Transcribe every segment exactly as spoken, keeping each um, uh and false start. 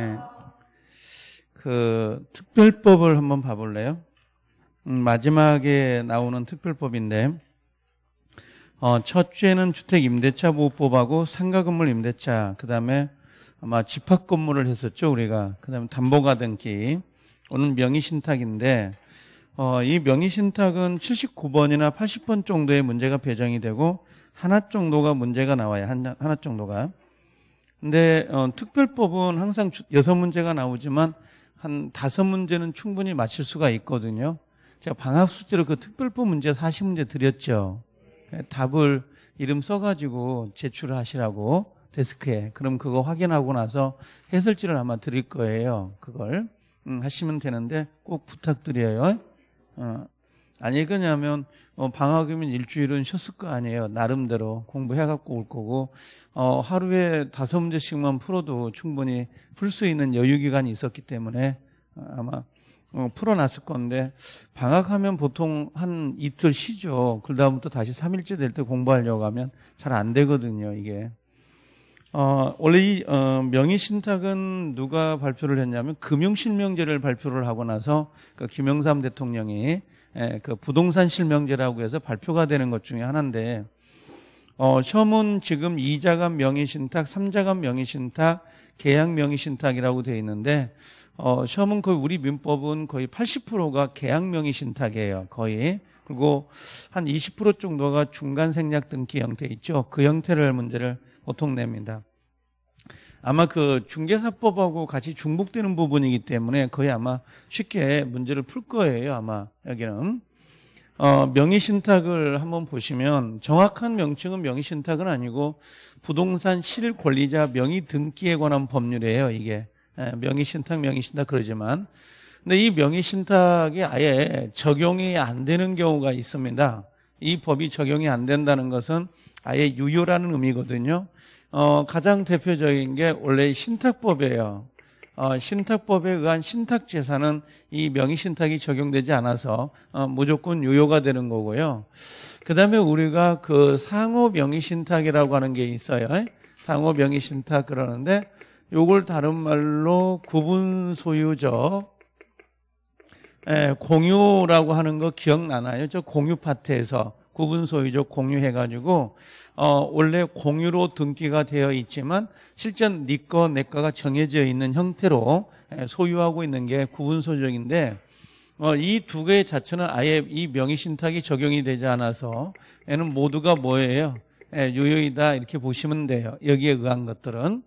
네. 그 특별법을 한번 봐볼래요? 음, 마지막에 나오는 특별법인데 어, 첫째는 주택임대차보호법하고 상가 건물 임대차, 그 다음에 아마 집합 건물을 했었죠 우리가. 그 다음에 담보가등기, 오늘 명의신탁인데 어, 이 명의신탁은 칠십구 번이나 팔십 번 정도의 문제가 배정이 되고 하나 정도가 문제가 나와요. 하나, 하나 정도가. 근데 어, 특별법은 항상 여섯 문제가 나오지만 한 다섯 문제는 충분히 맞힐 수가 있거든요. 제가 방학 숙제로 그 특별법 문제 사십 문제 드렸죠. 답을 이름 써가지고 제출을 하시라고 데스크에. 그럼 그거 확인하고 나서 해설지를 아마 드릴 거예요. 그걸 음, 하시면 되는데 꼭 부탁드려요. 어, 안 읽으냐면 어, 방학이면 일주일은 쉬었을 거 아니에요. 나름대로 공부해갖고 올 거고 어, 하루에 다섯 문제씩만 풀어도 충분히 풀 수 있는 여유 기간이 있었기 때문에 어, 아마 어, 풀어놨을 건데 방학하면 보통 한 이틀 쉬죠. 그다음부터 다시 삼 일째 될 때 공부하려고 하면 잘 안 되거든요 이게. 어, 원래 이 어, 명의신탁은 누가 발표를 했냐면 금융실명제를 발표를 하고 나서 그 김영삼 대통령이 예, 그 부동산 실명제라고 해서 발표가 되는 것 중에 하나인데 어, 시험은 지금 이 자간 명의신탁, 삼 자간 명의신탁, 계약 명의신탁이라고 되어 있는데 어, 시험은 거의 우리 민법은 거의 팔십 퍼센트가 계약 명의신탁이에요 거의. 그리고 한 이십 퍼센트 정도가 중간 생략 등기 형태 있죠. 그 형태를 문제를 보통 냅니다. 아마 그 중개사법하고 같이 중복되는 부분이기 때문에 거의 아마 쉽게 문제를 풀 거예요 아마 여기는. 어, 명의신탁을 한번 보시면 정확한 명칭은 명의신탁은 아니고 부동산 실권리자 명의등기에 관한 법률이에요 이게. 예, 명의신탁 명의신탁 그러지만 근데 이 명의신탁이 아예 적용이 안 되는 경우가 있습니다. 이 법이 적용이 안 된다는 것은 아예 유효라는 의미거든요. 어, 가장 대표적인 게 원래 신탁법이에요. 어, 신탁법에 의한 신탁재산은 이 명의신탁이 적용되지 않아서 어, 무조건 유효가 되는 거고요. 그 다음에 우리가 그 상호 명의신탁이라고 하는 게 있어요. 상호 명의신탁 그러는데 요걸 다른 말로 구분 소유적 예, 공유라고 하는 거 기억나나요? 저 공유 파트에서 구분 소유적 공유해가지고 어, 원래 공유로 등기가 되어 있지만 실제 네 거, 내 거가 정해져 있는 형태로 소유하고 있는 게 구분 소유적인데 어, 이 두 개의 자체는 아예 이 명의신탁이 적용이 되지 않아서 얘는 모두가 뭐예요? 예, 유효이다 이렇게 보시면 돼요. 여기에 의한 것들은.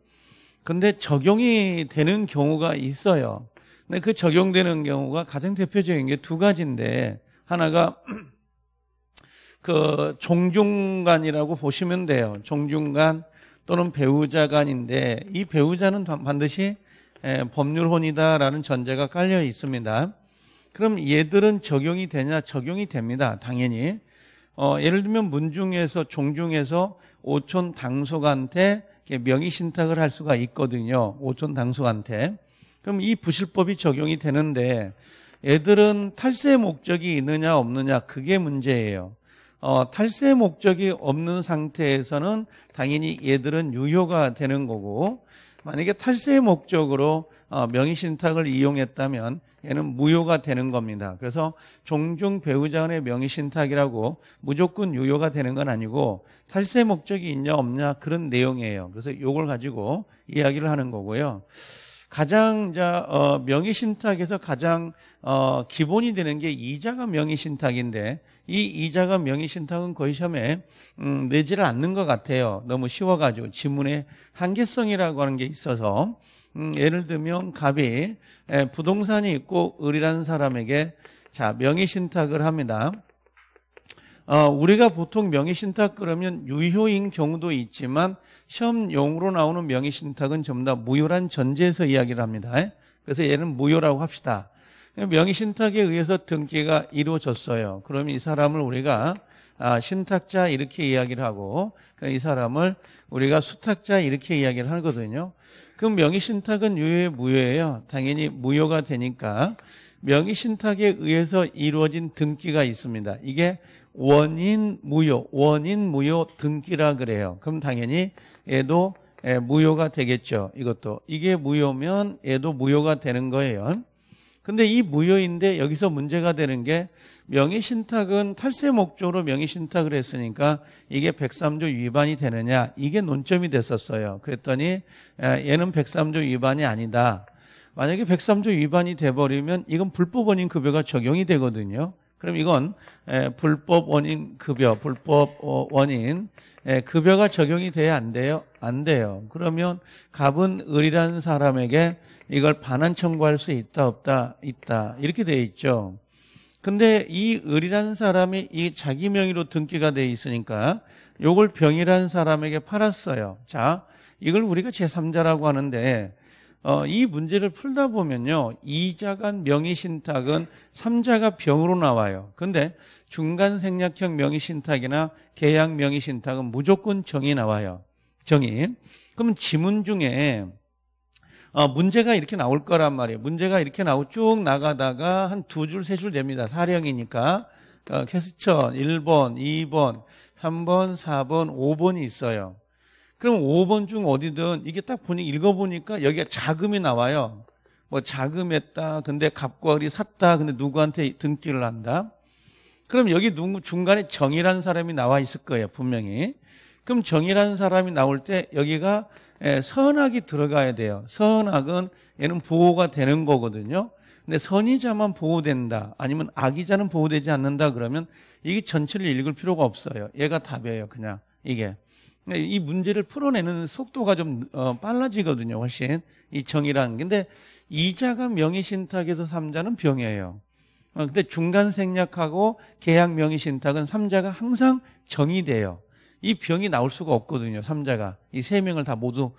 근데 적용이 되는 경우가 있어요. 근데 그 적용되는 경우가 가장 대표적인 게 두 가지인데 하나가 그 종중간이라고 보시면 돼요. 종중간 또는 배우자간인데 이 배우자는 반드시 법률혼이다라는 전제가 깔려 있습니다. 그럼 얘들은 적용이 되냐? 적용이 됩니다. 당연히. 어, 예를 들면 문중에서 종중에서 오촌 당숙한테 명의신탁을 할 수가 있거든요. 오촌 당숙한테. 그럼 이 부실법이 적용이 되는데 애들은 탈세 목적이 있느냐 없느냐 그게 문제예요. 어, 탈세 목적이 없는 상태에서는 당연히 얘들은 유효가 되는 거고 만약에 탈세 목적으로 어, 명의신탁을 이용했다면 얘는 무효가 되는 겁니다. 그래서 종중 배우자 간의 명의신탁이라고 무조건 유효가 되는 건 아니고 탈세 목적이 있냐 없냐 그런 내용이에요. 그래서 이걸 가지고 이야기를 하는 거고요. 가장 자, 어, 명의신탁에서 가장 어, 기본이 되는 게 이자가 명의신탁인데 이 이자가 명의신탁은 거의 시험에 음, 내지를 않는 것 같아요. 너무 쉬워가지고 지문의 한계성이라고 하는 게 있어서 음, 예를 들면 갑이 에, 부동산이 있고 을이라는 사람에게 자 명의신탁을 합니다. 어, 우리가 보통 명의신탁 그러면 유효인 경우도 있지만 시험용으로 나오는 명의신탁은 전부 다 무효란 전제에서 이야기를 합니다. 그래서 얘는 무효라고 합시다. 명의신탁에 의해서 등기가 이루어졌어요. 그럼 이 사람을 우리가 아, 신탁자 이렇게 이야기를 하고 이 사람을 우리가 수탁자 이렇게 이야기를 하거든요. 그럼 명의신탁은 유효에 무효예요. 당연히 무효가 되니까 명의신탁에 의해서 이루어진 등기가 있습니다. 이게 원인 무효, 원인 무효 등기라 그래요. 그럼 당연히 얘도 예, 무효가 되겠죠. 이것도. 이게 무효면 얘도 무효가 되는 거예요. 근데 이 무효인데 여기서 문제가 되는 게 명의신탁은 탈세 목적으로 명의신탁을 했으니까 이게 백삼 조 위반이 되느냐, 이게 논점이 됐었어요. 그랬더니 얘는 백삼 조 위반이 아니다. 만약에 백삼 조 위반이 돼버리면 이건 불법원인 급여가 적용이 되거든요. 그럼 이건 불법원인 급여, 불법원인 급여가 적용이 돼야 안 돼요? 안 돼요. 그러면 갑은 을이라는 사람에게 이걸 반환 청구할 수 있다 없다? 있다. 이렇게 돼 있죠. 근데 이 을이라는 사람이 이 자기 명의로 등기가 돼 있으니까 요걸 병이라는 사람에게 팔았어요. 자, 이걸 우리가 제삼자라고 하는데 어, 이 문제를 풀다 보면요, 이자간 명의신탁은 삼자가 병으로 나와요. 근데 중간생략형 명의신탁이나 계약 명의신탁은 무조건 정이 나와요. 정이. 그럼 지문 중에 어, 문제가 이렇게 나올 거란 말이에요. 문제가 이렇게 나오고 쭉 나가다가 한 두 줄, 세 줄 됩니다. 사령이니까. 어, 캐스천 일 번, 이 번, 삼 번, 사 번, 오 번이 있어요. 그럼 오 번 중 어디든 이게 딱 보니 읽어보니까 여기가 자금이 나와요. 뭐 자금했다. 근데 갑과 을이 샀다. 근데 누구한테 등기를 한다. 그럼 여기 중간에 정이라는 사람이 나와 있을 거예요. 분명히. 그럼 정이라는 사람이 나올 때 여기가 선악이 들어가야 돼요. 선악은 얘는 보호가 되는 거거든요. 근데 선의자만 보호된다. 아니면 악의자는 보호되지 않는다. 그러면 이게 전체를 읽을 필요가 없어요. 얘가 답이에요. 그냥 이게. 이 문제를 풀어내는 속도가 좀 빨라지거든요. 훨씬 이 정이라는 게. 근데 이자가 명의신탁에서 삼자는 병이에요. 근데 중간 생략하고 계약 명의신탁은 삼자가 항상 정이 돼요. 이 병이 나올 수가 없거든요. 삼자가 이 세 명을 다 모두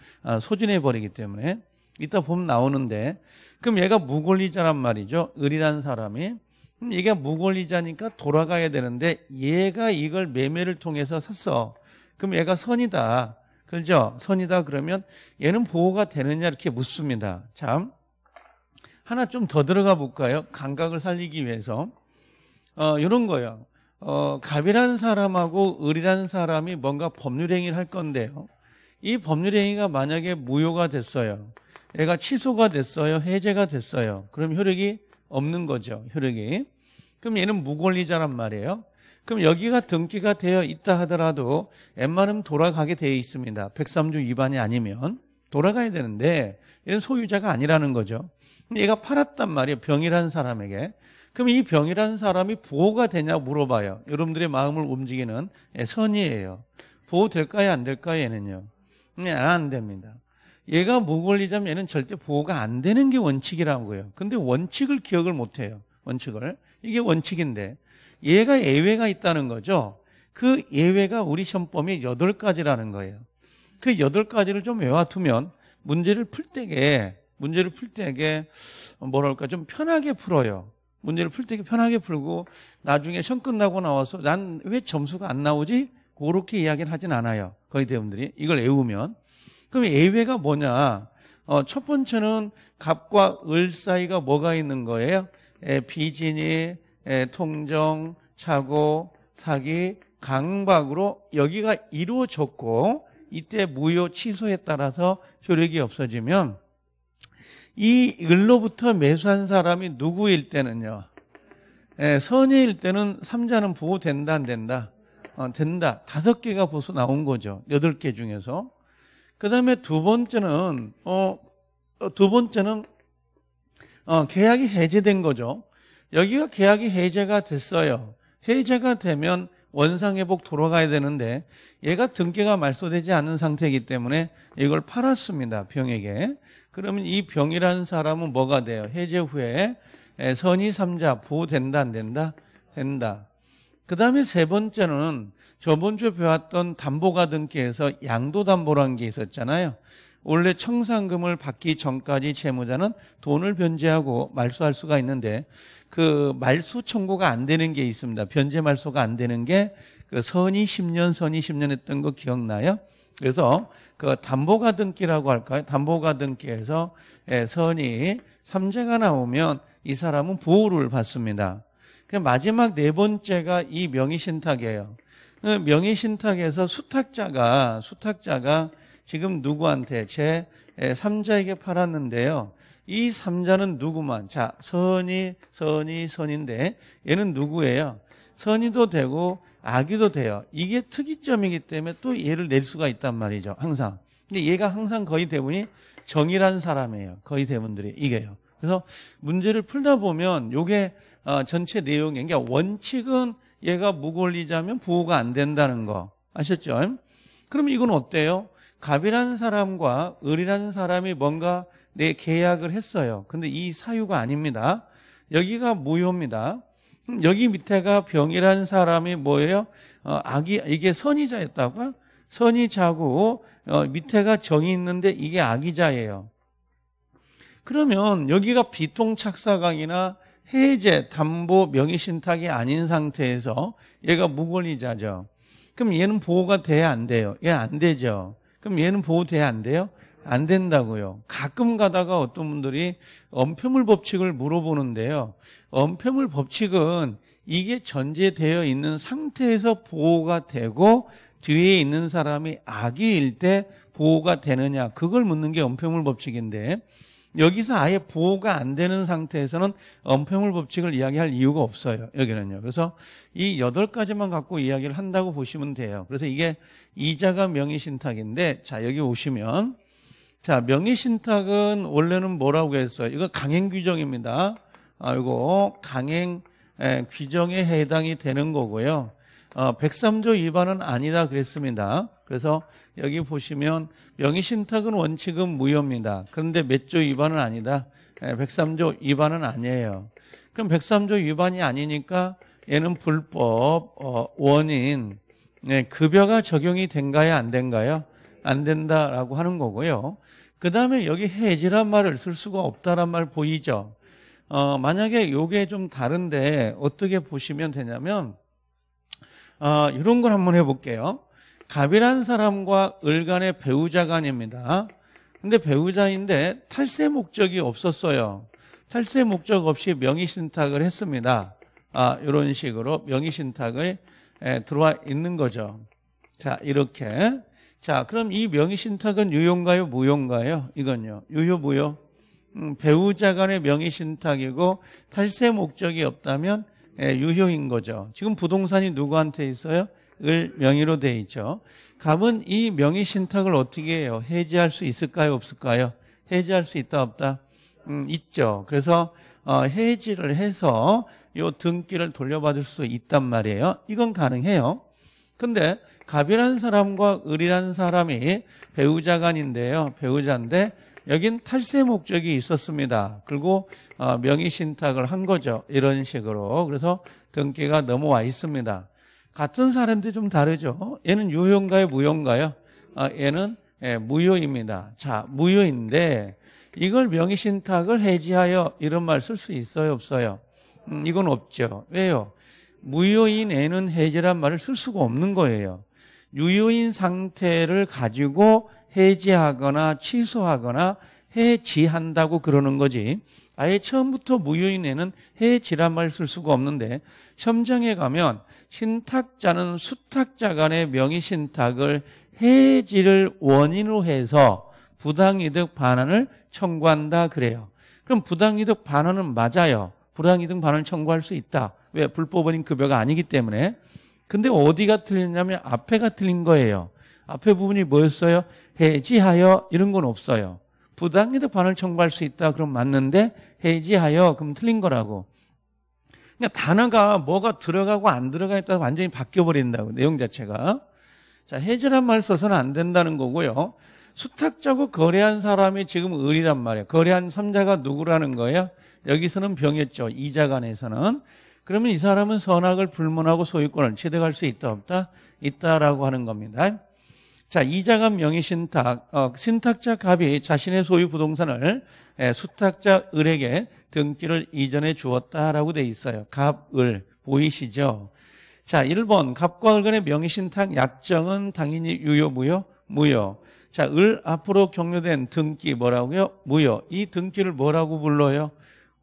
소진해 버리기 때문에. 이따 보면 나오는데, 그럼 얘가 무권리자란 말이죠. 을이라는 사람이. 그럼 얘가 무권리자니까 돌아가야 되는데 얘가 이걸 매매를 통해서 샀어. 그럼 얘가 선이다. 그렇죠? 선이다. 그러면 얘는 보호가 되느냐 이렇게 묻습니다. 참, 하나 좀 더 들어가 볼까요? 감각을 살리기 위해서. 어, 이런 거예요. 어, 갑이라는 사람하고 을이라는 사람이 뭔가 법률행위를 할 건데요, 이 법률행위가 만약에 무효가 됐어요. 얘가 취소가 됐어요. 해제가 됐어요. 그럼 효력이 없는 거죠. 효력이. 그럼 얘는 무권리자란 말이에요. 그럼 여기가 등기가 되어 있다 하더라도 웬만하면 돌아가게 되어 있습니다. 백삼 조 위반이 아니면 돌아가야 되는데 얘는 소유자가 아니라는 거죠. 근데 얘가 팔았단 말이에요. 병이라는 사람에게. 그럼 이 병이라는 사람이 보호가 되냐고 물어봐요. 여러분들의 마음을 움직이는 선의예요. 보호될까요? 안 될까요? 얘는요. 안 됩니다. 얘가 무권리자면 얘는 절대 보호가 안 되는 게 원칙이라고요. 근데 원칙을 기억을 못해요. 원칙을. 이게 원칙인데. 얘가 예외가 있다는 거죠. 그 예외가 우리 시험범위 여덟 가지라는 거예요. 그 여덟 가지를 좀 외워두면 문제를 풀 때게, 문제를 풀 때게, 뭐랄까, 좀 편하게 풀어요. 문제를 풀 때게 편하게 풀고, 나중에 시험 끝나고 나와서 난 왜 점수가 안 나오지? 그렇게 이야기를 하진 않아요. 거의 대부분들이. 이걸 외우면. 그럼 예외가 뭐냐? 어, 첫 번째는 갑과 을 사이가 뭐가 있는 거예요? 에, 비진이, 예, 통정, 착오, 사기, 강박으로 여기가 이루어졌고 이때 무효 취소에 따라서 효력이 없어지면 이 을로부터 매수한 사람이 누구일 때는요, 예, 선의일 때는 삼자는 보호된다 안 된다? 어, 된다. 다섯 개가 벌써 나온 거죠. 여덟 개 중에서. 그 다음에 두 번째는 어, 두 번째는 어, 계약이 해제된 거죠. 여기가 계약이 해제가 됐어요. 해제가 되면 원상회복 돌아가야 되는데 얘가 등기가 말소되지 않은 상태이기 때문에 이걸 팔았습니다. 병에게. 그러면 이 병이라는 사람은 뭐가 돼요? 해제 후에 선의 삼자 보호된다 안 된다? 된다. 그 다음에 세 번째는 저번 주에 배웠던 담보가 등기에서 양도담보라는 게 있었잖아요. 원래 청산금을 받기 전까지 채무자는 돈을 변제하고 말소할 수가 있는데 그 말소 청구가 안 되는 게 있습니다. 변제 말소가 안 되는 게 그 선이 십 년, 선이 십 년 했던 거 기억나요? 그래서 그 담보가 등기라고 할까요? 담보가 등기에서 선이 삼재가 나오면 이 사람은 보호를 받습니다. 마지막 네 번째가 이 명의신탁이에요. 명의신탁에서 수탁자가 수탁자가 지금 누구한테? 제 삼자에게 팔았는데요. 이 삼자는 누구만? 자, 선이, 선이, 선인데 얘는 누구예요? 선이도 되고 악이도 돼요. 이게 특이점이기 때문에 또 얘를 낼 수가 있단 말이죠, 항상. 근데 얘가 항상 거의 대부분이 정의란 사람이에요. 거의 대부분들이 이게요. 그래서 문제를 풀다 보면 요게 전체 내용이에요. 그러니까 원칙은 얘가 무권리자면 부호가 안 된다는 거 아셨죠? 그럼 이건 어때요? 갑이라는 사람과 을이라는 사람이 뭔가 내 계약을 했어요. 근데 이 사유가 아닙니다. 여기가 무효입니다. 여기 밑에가 병이라는 사람이 뭐예요? 어, 악이, 이게 선의자였다고요? 선의자고 어, 밑에가 정이 있는데 이게 악의자예요. 그러면 여기가 비통착사각이나 해제, 담보, 명의신탁이 아닌 상태에서 얘가 무권리자죠. 그럼 얘는 보호가 돼야 안 돼요? 얘 안 되죠. 그럼 얘는 보호돼야 안 돼요? 안 된다고요. 가끔 가다가 어떤 분들이 언폐물 법칙을 물어보는데요. 언폐물 법칙은 이게 전제되어 있는 상태에서 보호가 되고 뒤에 있는 사람이 악의일 때 보호가 되느냐, 그걸 묻는 게 언폐물 법칙인데, 여기서 아예 보호가 안 되는 상태에서는 언폐물 법칙을 이야기할 이유가 없어요, 여기는요. 그래서 이 여덟 가지만 갖고 이야기를 한다고 보시면 돼요. 그래서 이게 이자가 명의신탁인데, 자, 여기 오시면, 자, 명의신탁은 원래는 뭐라고 했어요? 이거 강행규정입니다. 아이고, 강행 에, 규정에 해당이 되는 거고요. 어, 백삼 조 위반은 아니다 그랬습니다. 그래서 여기 보시면 명의신탁은 원칙은 무효입니다. 그런데 몇 조 위반은 아니다. 에, 백삼 조 위반은 아니에요. 그럼 백삼 조 위반이 아니니까 얘는 불법 어, 원인 네, 급여가 적용이 된가요, 안 된가요? 안 된다라고 하는 거고요. 그 다음에 여기 해지란 말을 쓸 수가 없다란 말 보이죠? 어, 만약에 요게 좀 다른데 어떻게 보시면 되냐면, 어, 이런 걸 한번 해볼게요. 갑이란 사람과 을 간의 배우자 간입니다. 근데 배우자인데 탈세 목적이 없었어요. 탈세 목적 없이 명의신탁을 했습니다. 아, 이런 식으로 명의신탁에 들어와 있는 거죠. 자, 이렇게. 자, 그럼 이 명의신탁은 유효인가요, 무효인가요? 이건요, 유효, 무효. 음, 배우자 간의 명의신탁이고 탈세 목적이 없다면 예, 유효인 거죠. 지금 부동산이 누구한테 있어요? 을 명의로 돼 있죠. 갑은 이 명의신탁을 어떻게 해요? 해지할 수 있을까요, 없을까요? 해지할 수 있다, 없다? 음, 있죠. 그래서 어, 해지를 해서 요 등기를 돌려받을 수도 있단 말이에요. 이건 가능해요. 근데 갑이라는 사람과 을이라는 사람이 배우자 간인데요. 배우자인데 여긴 탈세 목적이 있었습니다. 그리고 어, 명의신탁을 한 거죠, 이런 식으로. 그래서 등기가 넘어와 있습니다. 같은 사례인데 좀 다르죠. 얘는 유효인가요, 무효인가요? 아, 얘는 예, 무효입니다. 자, 무효인데 이걸 명의신탁을 해지하여 이런 말 쓸 수 있어요, 없어요? 음, 이건 없죠. 왜요? 무효인 애는 해지란 말을 쓸 수가 없는 거예요. 유효인 상태를 가지고 해지하거나 취소하거나 해지한다고 그러는 거지, 아예 처음부터 무효인 애는 해지란 말을 쓸 수가 없는데, 첨장에 가면 신탁자는 수탁자 간의 명의신탁을 해지를 원인으로 해서 부당이득 반환을 청구한다 그래요. 그럼 부당이득 반환은 맞아요. 부당이득 반환을 청구할 수 있다. 왜? 불법원인 급여가 아니기 때문에. 근데 어디가 틀리냐면 앞에가 틀린 거예요. 앞에 부분이 뭐였어요? 해지하여 이런 건 없어요. 부당이득 반환을 청구할 수 있다, 그럼 맞는데 해지하여 그럼 틀린 거라고. 그러니까 단어가 뭐가 들어가고 안 들어가 있다가 완전히 바뀌어버린다고, 내용 자체가. 자, 해지란 말 써서는 안 된다는 거고요. 수탁자고 거래한 사람이 지금 을이란 말이에요. 거래한 삼자가 누구라는 거예요? 여기서는 병이었죠, 이자간에서는. 그러면 이 사람은 선악을 불문하고 소유권을 취득할 수 있다, 없다? 있다라고 하는 겁니다. 자, 이자간 명의신탁, 어, 신탁자 갑이 자신의 소유 부동산을 에, 수탁자 을에게 등기를 이전해 주었다라고 돼 있어요. 갑, 을, 보이시죠? 자, 일 번, 갑과 을 간의 명의신탁 약정은 당연히 유효, 무효? 무효. 자, 을 앞으로 경료된 등기 뭐라고요? 무효. 이 등기를 뭐라고 불러요?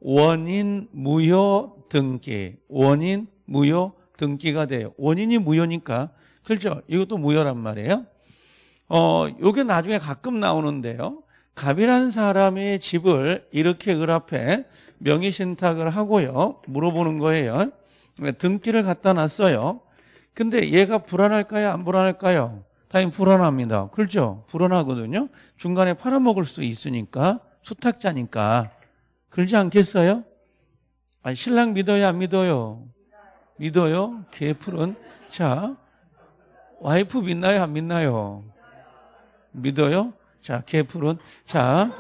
원인 무효 등기. 원인 무효 등기가 돼요. 원인이 무효니까. 그렇죠? 이것도 무효란 말이에요. 어, 요게 나중에 가끔 나오는데요. 갑이라는 사람이 집을 이렇게 을앞에 명의신탁을 하고요. 물어보는 거예요. 등기를 갖다 놨어요. 근데 얘가 불안할까요? 안 불안할까요? 당연히 불안합니다. 그렇죠? 불안하거든요. 중간에 팔아먹을 수도 있으니까, 수탁자니까. 그러지 않겠어요? 아니, 신랑 믿어요? 안 믿어요? 믿어요? 개풀은. 자, 와이프 믿나요? 안 믿나요? 믿어요? 자, 개풀은. 자,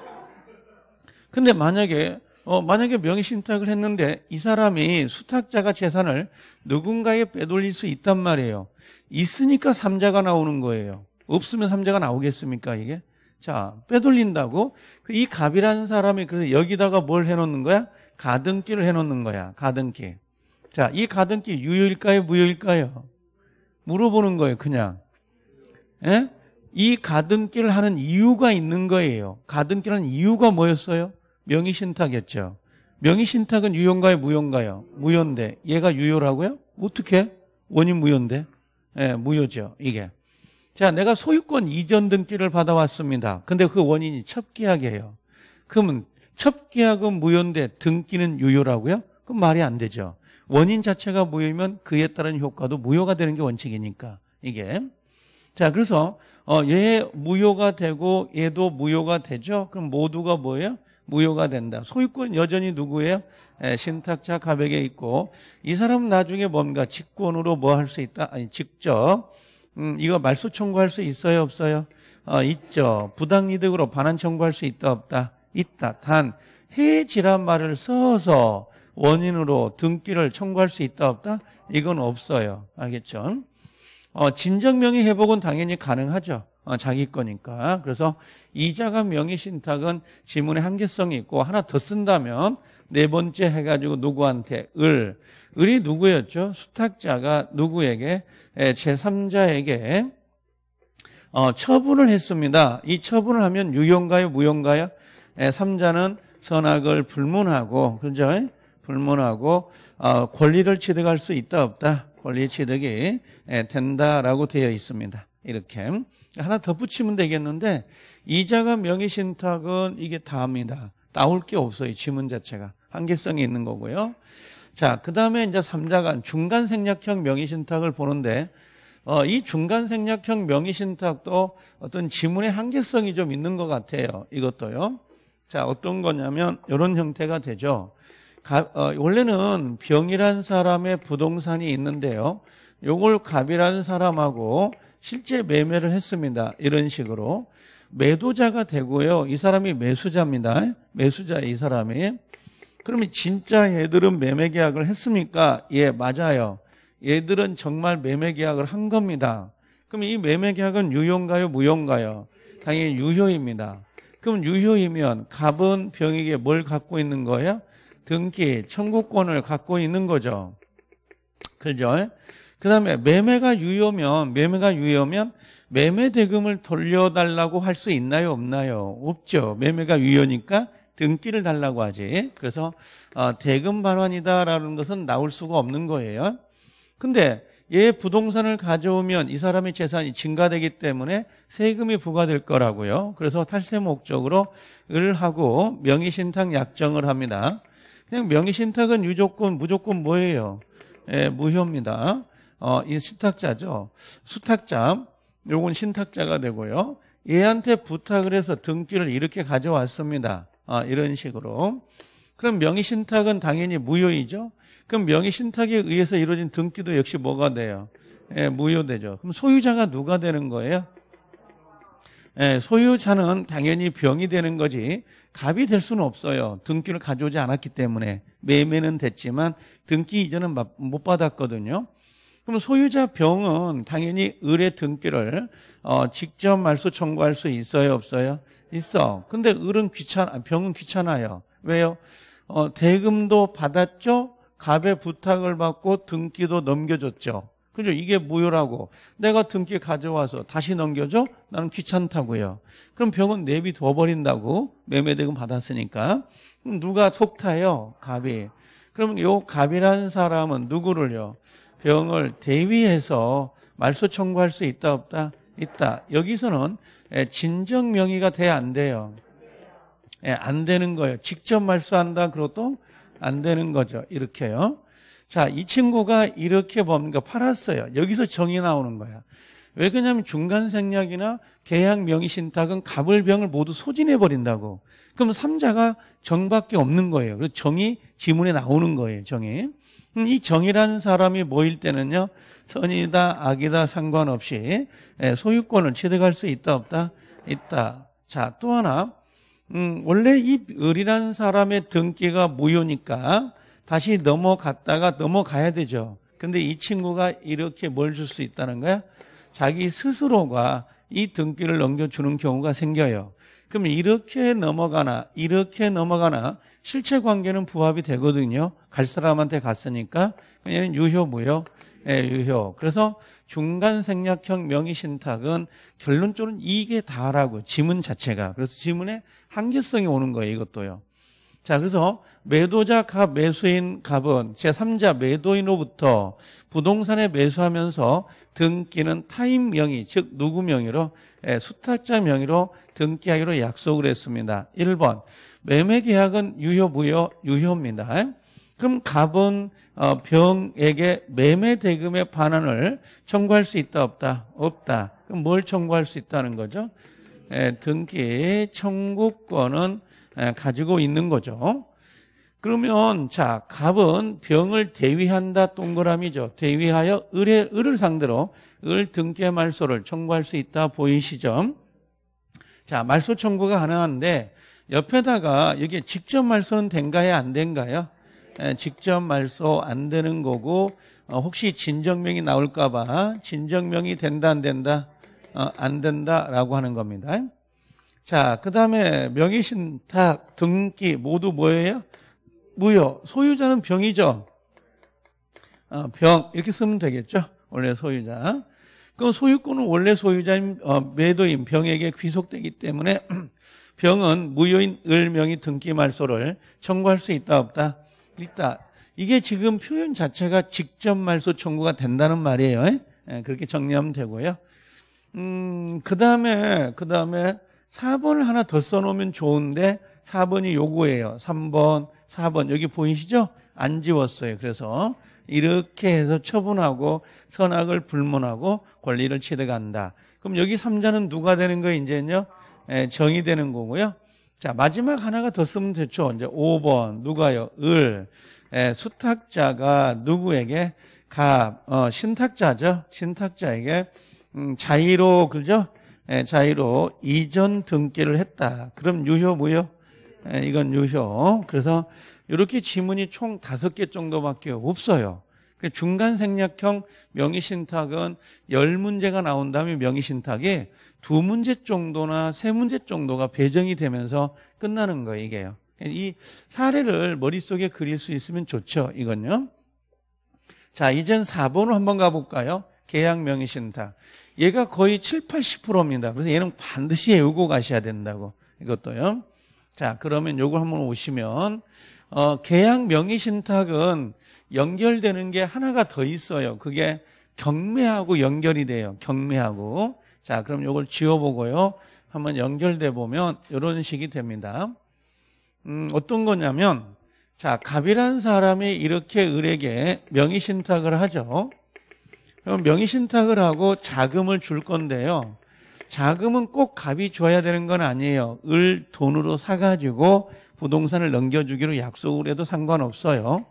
근데 만약에 어, 만약에 명의신탁을 했는데 이 사람이 수탁자가 재산을 누군가에 빼돌릴 수 있단 말이에요. 있으니까 삼자가 나오는 거예요. 없으면 삼자가 나오겠습니까, 이게? 자, 빼돌린다고? 이 갑이라는 사람이 그래서 여기다가 뭘 해놓는 거야? 가등기를 해놓는 거야, 가등기. 자, 이 가등기 유효일까요, 무효일까요? 물어보는 거예요, 그냥. 예? 이 가등기를 하는 이유가 있는 거예요. 가등기라는 이유가 뭐였어요? 명의신탁이었죠. 명의신탁은 유효인가요, 무효인가요? 무효인데 얘가 유효라고요? 어떻게? 원인 무효인데. 예, 무효죠, 이게. 자, 내가 소유권 이전 등기를 받아왔습니다. 근데 그 원인이 첩계약이에요. 그러면 첩계약은 무효인데 등기는 유효라고요? 그럼 말이 안 되죠. 원인 자체가 무효이면 그에 따른 효과도 무효가 되는 게 원칙이니까, 이게. 자, 그래서 어, 얘 무효가 되고 얘도 무효가 되죠. 그럼 모두가 뭐예요? 무효가 된다. 소유권 여전히 누구예요? 에, 신탁자 갑에게 있고, 이 사람 나중에 뭔가 직권으로 뭐 할 수 있다? 아니, 직접 음, 이거 말소 청구할 수 있어요, 없어요? 어, 있죠. 부당이득으로 반환 청구할 수 있다, 없다? 있다. 단 해지란 말을 써서 원인으로 등기를 청구할 수 있다, 없다? 이건 없어요. 알겠죠? 어, 진정명의 회복은 당연히 가능하죠. 어, 자기 거니까. 그래서 이자가 명의신탁은 지문의 한계성이 있고, 하나 더 쓴다면 네 번째 해가지고 누구한테, 을. 을이 누구였죠? 수탁자가 누구에게? 에, 제삼자에게 어, 처분을 했습니다. 이 처분을 하면 유효인가요, 무효인가요? 에, 삼자는 선악을 불문하고, 그죠? 불문하고 어, 권리를 취득할 수 있다, 없다? 권리 취득이 된다라고 되어 있습니다. 이렇게 하나 덧붙이면 되겠는데, 이자가 명의신탁은 이게 다입니다. 나올 게 없어요, 지문 자체가. 한계성이 있는 거고요. 자, 그 다음에 이제 삼자간 중간 생략형 명의신탁을 보는데, 어, 이 중간 생략형 명의신탁도 어떤 지문의 한계성이 좀 있는 것 같아요, 이것도요. 자, 어떤 거냐면 이런 형태가 되죠. 가, 어, 원래는 병이란 사람의 부동산이 있는데요, 요걸 갑이라는 사람하고 실제 매매를 했습니다. 이런 식으로 매도자가 되고요, 이 사람이 매수자입니다. 매수자, 이 사람이. 그러면 진짜 얘들은 매매 계약을 했습니까? 예, 맞아요. 얘들은 정말 매매 계약을 한 겁니다. 그럼 이 매매 계약은 유효인가요, 무효인가요? 당연히 유효입니다. 그럼 유효이면 갑은 병에게 뭘 갖고 있는 거예요? 등기, 청구권을 갖고 있는 거죠. 그죠? 그 다음에 매매가 유효면, 매매가 유효면 매매 대금을 돌려달라고 할 수 있나요, 없나요? 없죠. 매매가 유효니까 등기를 달라고 하지. 그래서 어, 대금 반환이다라는 것은 나올 수가 없는 거예요. 근데 얘 부동산을 가져오면 이 사람의 재산이 증가되기 때문에 세금이 부과될 거라고요. 그래서 탈세 목적으로 을 하고 명의신탁 약정을 합니다. 그냥 명의신탁은 유조건 무조건 뭐예요? 예, 무효입니다. 어, 이 신탁자죠. 수탁자. 요건 신탁자가 되고요. 얘한테 부탁을 해서 등기를 이렇게 가져왔습니다. 아, 이런 식으로. 그럼 명의신탁은 당연히 무효이죠. 그럼 명의신탁에 의해서 이루어진 등기도 역시 뭐가 돼요? 예, 무효되죠. 그럼 소유자가 누가 되는 거예요? 예, 소유자는 당연히 병이 되는 거지 갑이 될 수는 없어요. 등기를 가져오지 않았기 때문에. 매매는 됐지만 등기 이전은 못 받았거든요. 그럼 소유자 병은 당연히 을의 등기를 어, 직접 말소 청구할 수 있어요, 없어요? 있어. 근데 을은 귀찮아, 병은 귀찮아요. 왜요? 어, 대금도 받았죠. 갑의 부탁을 받고 등기도 넘겨줬죠. 그죠? 이게 무효라고. 내가 등기 가져와서 다시 넘겨줘? 나는 귀찮다고요. 그럼 병은 내비 둬버린다고. 매매대금 받았으니까. 그럼 누가 속 타요? 갑이. 그럼 요 갑이라는 사람은 누구를요? 병을 대위해서 말소 청구할 수 있다, 없다? 있다. 여기서는 진정 명의가 돼야 안 돼요. 예, 안 되는 거예요. 직접 말소한다 그래도 안 되는 거죠. 이렇게요. 자, 이 친구가 이렇게 뭡니까? 팔았어요. 여기서 정이 나오는 거야. 왜 그러냐면 중간 생략이나 계약 명의 신탁은 갑을 병을 모두 소진해 버린다고. 그럼 삼자가 정밖에 없는 거예요. 그래서 정이 지문에 나오는 거예요. 정이. 이 정이라는 사람이 모일 때는요, 선이다 악이다 상관없이 소유권을 취득할 수 있다 없다? 있다. 자, 또 하나, 음, 원래 이 을이라는 사람의 등기가 무효니까 다시 넘어갔다가 넘어가야 되죠. 근데 이 친구가 이렇게 뭘 줄 수 있다는 거야? 자기 스스로가 이 등기를 넘겨주는 경우가 생겨요. 그럼 이렇게 넘어가나 이렇게 넘어가나 실체 관계는 부합이 되거든요. 갈 사람한테 갔으니까 얘는 유효 무효? 예, 유효. 그래서 중간 생략형 명의 신탁은 결론적으로 이게 다라고, 지문 자체가. 그래서 지문에 한계성이 오는 거예요, 이것도요. 자, 그래서 매도자 갑, 매수인 갑은 제삼자 매도인으로부터 부동산에 매수하면서 등기는 타인 명의, 즉 누구 명의로? 예, 수탁자 명의로 등기하기로 약속을 했습니다. 일 번, 매매 계약은 유효, 무효? 유효입니다. 그럼 갑은 병에게 매매 대금의 반환을 청구할 수 있다, 없다? 없다. 그럼 뭘 청구할 수 있다는 거죠? 예, 등기 청구권은 가지고 있는 거죠. 그러면 자, 갑은 병을 대위한다, 동그라미죠. 대위하여 을의, 을을 상대로 을 등기의 말소를 청구할 수 있다, 보이시죠? 자, 말소 청구가 가능한데 옆에다가 여기에 직접 말소는 된가요, 안 된가요? 예, 직접 말소 안 되는 거고, 어, 혹시 진정명이 나올까 봐 진정명이 된다 안 된다? 어, 안 된다라고 하는 겁니다. 자, 그 다음에 명의신탁, 등기 모두 뭐예요? 무효. 소유자는 병이죠. 어, 병 이렇게 쓰면 되겠죠. 원래 소유자. 그럼 소유권은 원래 소유자인 어, 매도인 병에게 귀속되기 때문에 병은 무효인 을명의 등기 말소를 청구할 수 있다 없다? 있다. 이게 지금 표현 자체가 직접 말소 청구가 된다는 말이에요. 예, 그렇게 정리하면 되고요. 음, 그 다음에, 그 다음에 사 번을 하나 더 써놓으면 좋은데 사 번이 요거예요. 삼 번, 사 번. 여기 보이시죠? 안 지웠어요. 그래서 이렇게 해서 처분하고 선악을 불문하고 권리를 취득한다. 그럼 여기 삼자는 누가 되는 거예요? 이제는요? 예, 정이 되는 거고요. 자, 마지막 하나가 더 쓰면 됐죠. 이제 오 번, 누가요? 을. 예, 수탁자가 누구에게? 갑, 어, 신탁자죠. 신탁자에게 음, 자의로, 그죠? 예, 자의로 이전 등기를 했다. 그럼 유효, 무효? 예, 이건 유효. 그래서 이렇게 지문이 총 다섯 개 정도밖에 없어요. 중간 생략형 명의신탁은 열 문제가 나온 다음에 명의신탁이 두 문제 정도나 세 문제 정도가 배정이 되면서 끝나는 거예요, 이게요. 이 사례를 머릿속에 그릴 수 있으면 좋죠, 이건요. 자, 이젠 사 번으로 한번 가볼까요? 계약 명의신탁. 얘가 거의 칠, 팔십 퍼센트입니다. 그래서 얘는 반드시 외우고 가셔야 된다고, 이것도요. 자, 그러면 요걸 한번 오시면, 어, 계약 명의신탁은 연결되는 게 하나가 더 있어요. 그게 경매하고 연결이 돼요. 경매하고. 자, 그럼 이걸 지워보고요. 한번 연결돼 보면 이런 식이 됩니다. 음, 어떤 거냐면, 자, 갑이라는 사람이 이렇게 을에게 명의신탁을 하죠. 그럼 명의신탁을 하고 자금을 줄 건데요. 자금은 꼭 갑이 줘야 되는 건 아니에요. 을 돈으로 사가지고 부동산을 넘겨주기로 약속을 해도 상관없어요.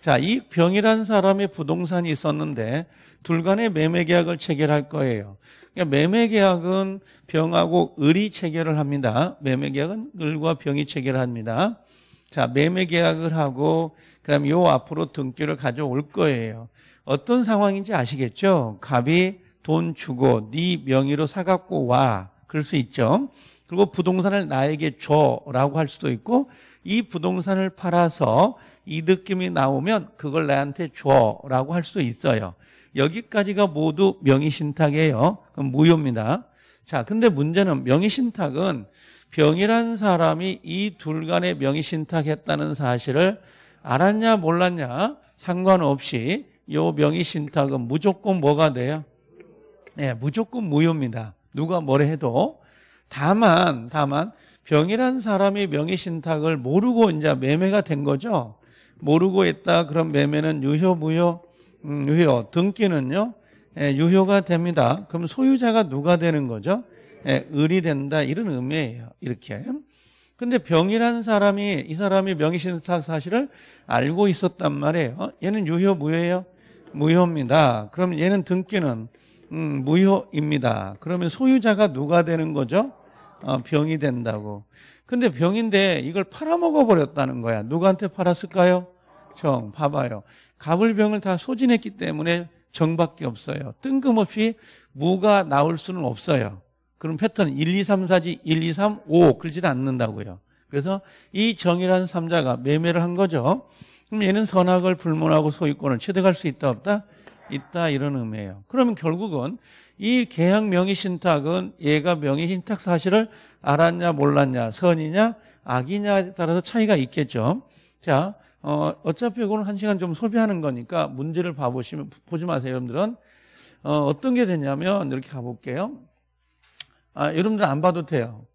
자, 이 병이란 사람의 부동산이 있었는데 둘 간의 매매 계약을 체결할 거예요. 그러니까 매매 계약은 병하고 을이 체결을 합니다. 매매 계약은 을과 병이 체결합니다. 자, 매매 계약을 하고 그다음 요 앞으로 등기를 가져올 거예요. 어떤 상황인지 아시겠죠? 갑이 돈 주고 네 명의로 사갖고 와. 그럴 수 있죠. 그리고 부동산을 나에게 줘라고 할 수도 있고, 이 부동산을 팔아서 이득금이 나오면 그걸 나한테 줘라고 할 수도 있어요. 여기까지가 모두 명의신탁이에요. 그럼 무효입니다. 자, 근데 문제는 명의신탁은 병이란 사람이 이 둘 간에 명의신탁했다는 사실을 알았냐 몰랐냐 상관없이 이 명의신탁은 무조건 뭐가 돼요? 네, 무조건 무효입니다. 누가 뭐래 해도. 다만, 다만 병이란 사람이 명의신탁을 모르고 이제 매매가 된 거죠. 모르고 있다. 그럼 매매는 유효, 무효, 음, 유효. 등기는요, 예, 유효가 됩니다. 그럼 소유자가 누가 되는 거죠? 예, 을이 된다. 이런 의미예요. 이렇게. 근데 병이라는 사람이, 이 사람이 명의신탁 사실을 알고 있었단 말이에요. 얘는 유효, 무효예요? 무효입니다. 그럼 얘는 등기는, 음, 무효입니다. 그러면 소유자가 누가 되는 거죠? 어, 병이 된다고. 근데 병인데 이걸 팔아먹어 버렸다는 거야. 누구한테 팔았을까요? 정. 봐봐요. 갑을 병을 다 소진했기 때문에 정밖에 없어요. 뜬금없이 무가 나올 수는 없어요. 그럼 패턴은 일, 이, 삼, 사지 일, 이, 삼, 오 글질 않는다고요. 그래서 이 정이라는 삼자가 매매를 한 거죠. 그럼 얘는 선악을 불문하고 소유권을 취득할 수 있다 없다? 있다. 이런 의미예요. 그러면 결국은 이 계약 명의신탁은 얘가 명의신탁 사실을 알았냐 몰랐냐, 선이냐 악이냐에 따라서 차이가 있겠죠. 자, 어, 어차피 이거는 한 시간 좀 소비하는 거니까 문제를 봐보시면, 보지 마세요, 여러분들은. 어, 어떤 게 되냐면 이렇게 가볼게요. 아, 여러분들 안 봐도 돼요.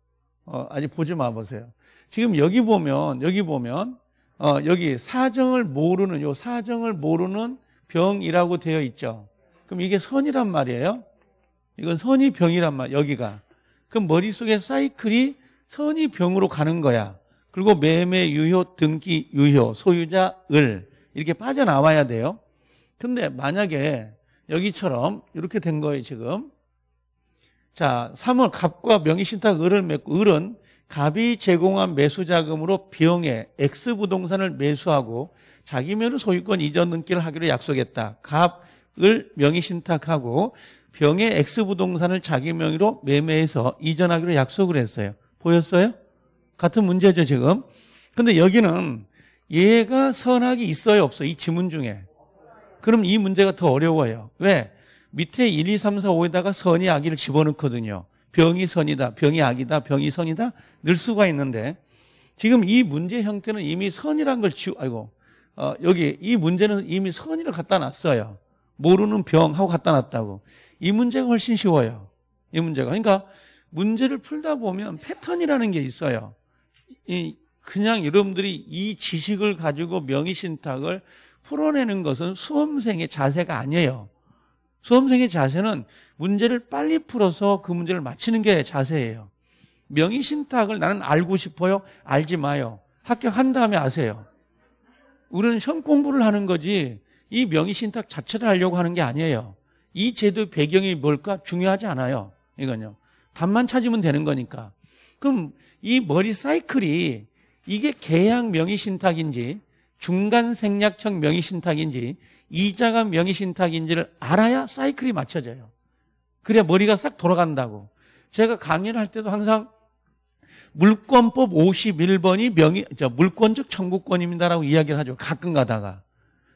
어, 아직 보지 마 보세요. 지금 여기 보면, 여기 보면, 어, 여기 사정을 모르는, 요 사정을 모르는 병이라고 되어 있죠. 그럼 이게 선이란 말이에요. 이건 선이 병이란 말, 여기가. 그럼 머릿속에 사이클이 선이 병으로 가는 거야. 그리고 매매 유효, 등기 유효, 소유자 을 이렇게 빠져나와야 돼요. 근데 만약에 여기처럼 이렇게 된 거예요, 지금. 자, 삼월 갑과 명의신탁 을을 맺고, 을은 갑이 제공한 매수자금으로 병에 X 부동산을 매수하고 자기 명의로 소유권 이전 등기를 하기로 약속했다. 갑을 명의신탁하고 병의 X 부동산을 자기 명의로 매매해서 이전하기로 약속을 했어요. 보였어요? 같은 문제죠, 지금. 근데 여기는 얘가 선악이 있어요, 없어요? 이 지문 중에. 그럼 이 문제가 더 어려워요. 왜? 밑에 일, 이, 삼, 사, 오에다가 선이 악이를 집어넣거든요. 병이 선이다, 병이 악이다, 병이 선이다 늘 수가 있는데, 지금 이 문제 형태는 이미 선이란 걸 지우, 아이고, 어, 여기 이 문제는 이미 선이를 갖다 놨어요. 모르는 병하고 갖다 놨다고. 이 문제가 훨씬 쉬워요. 이 문제가. 그러니까 문제를 풀다 보면 패턴이라는 게 있어요. 이, 그냥 여러분들이 이 지식을 가지고 명의신탁을 풀어내는 것은 수험생의 자세가 아니에요. 수험생의 자세는 문제를 빨리 풀어서 그 문제를 맞히는 게 자세예요. 명의신탁을 나는 알고 싶어요? 알지 마요. 합격한 다음에 아세요. 우리는 시험 공부를 하는 거지 이 명의신탁 자체를 하려고 하는 게 아니에요. 이 제도의 배경이 뭘까? 중요하지 않아요. 이건요. 답만 찾으면 되는 거니까. 그럼 이 머리 사이클이 이게 계약 명의신탁인지 중간 생략형 명의신탁인지 이자가 명의신탁인지를 알아야 사이클이 맞춰져요. 그래야 머리가 싹 돌아간다고. 제가 강의를 할 때도 항상 물권법 오십일 번이 명의, 저 물권적 청구권입니다라고 이야기를 하죠. 가끔 가다가.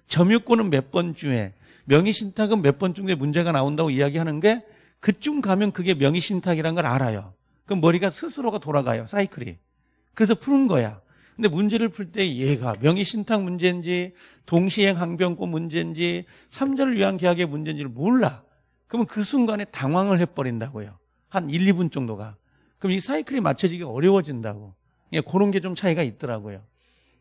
점유권은 몇 번 중에, 명의신탁은 몇 번 중에 문제가 나온다고 이야기하는 게 그쯤 가면 그게 명의신탁이라는 걸 알아요. 그럼 머리가 스스로가 돌아가요. 사이클이. 그래서 푸는 거야. 근데 문제를 풀 때 얘가 명의신탁 문제인지 동시이행 항변권 문제인지 삼자를 위한 계약의 문제인지를 몰라. 그러면 그 순간에 당황을 해버린다고요. 한 일, 이 분 정도가. 그럼 이 사이클이 맞춰지기 어려워진다고. 예, 그런 게 좀 차이가 있더라고요.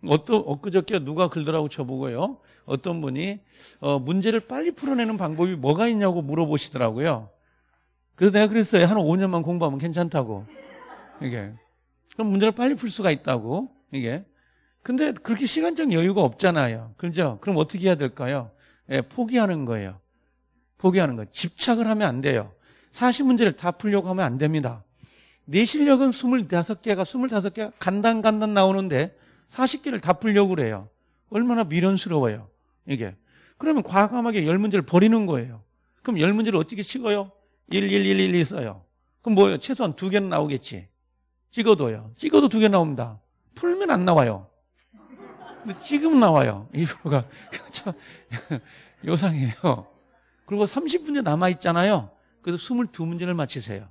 어떠, 엊그저께 누가 글더라고 쳐보고요. 어떤 분이 어, 문제를 빨리 풀어내는 방법이 뭐가 있냐고 물어보시더라고요. 그래서 내가 그랬어요. 한 오 년만 공부하면 괜찮다고. 이게. 그럼 문제를 빨리 풀 수가 있다고. 이게. 근데 그렇게 시간적 여유가 없잖아요. 그죠? 그럼 어떻게 해야 될까요? 예, 포기하는 거예요. 포기하는 거예요. 집착을 하면 안 돼요. 사실 문제를 다 풀려고 하면 안 됩니다. 내 실력은 이십오 개가, 이십오 개가 간단간단 나오는데 사십 개를 다 풀려고 그래요. 얼마나 미련스러워요. 이게. 그러면 과감하게 열 문제를 버리는 거예요. 그럼 열 문제를 어떻게 찍어요? 일, 일, 일, 일, 일 써요. 그럼 뭐예요? 최소한 두 개는 나오겠지. 찍어도요. 찍어도 두 개 나옵니다. 풀면 안 나와요. 근데 지금 나와요. 이 프로가 참 요상해요. 그리고 삼십 문제 남아있잖아요. 그래서 이십이 문제를 맞히세요.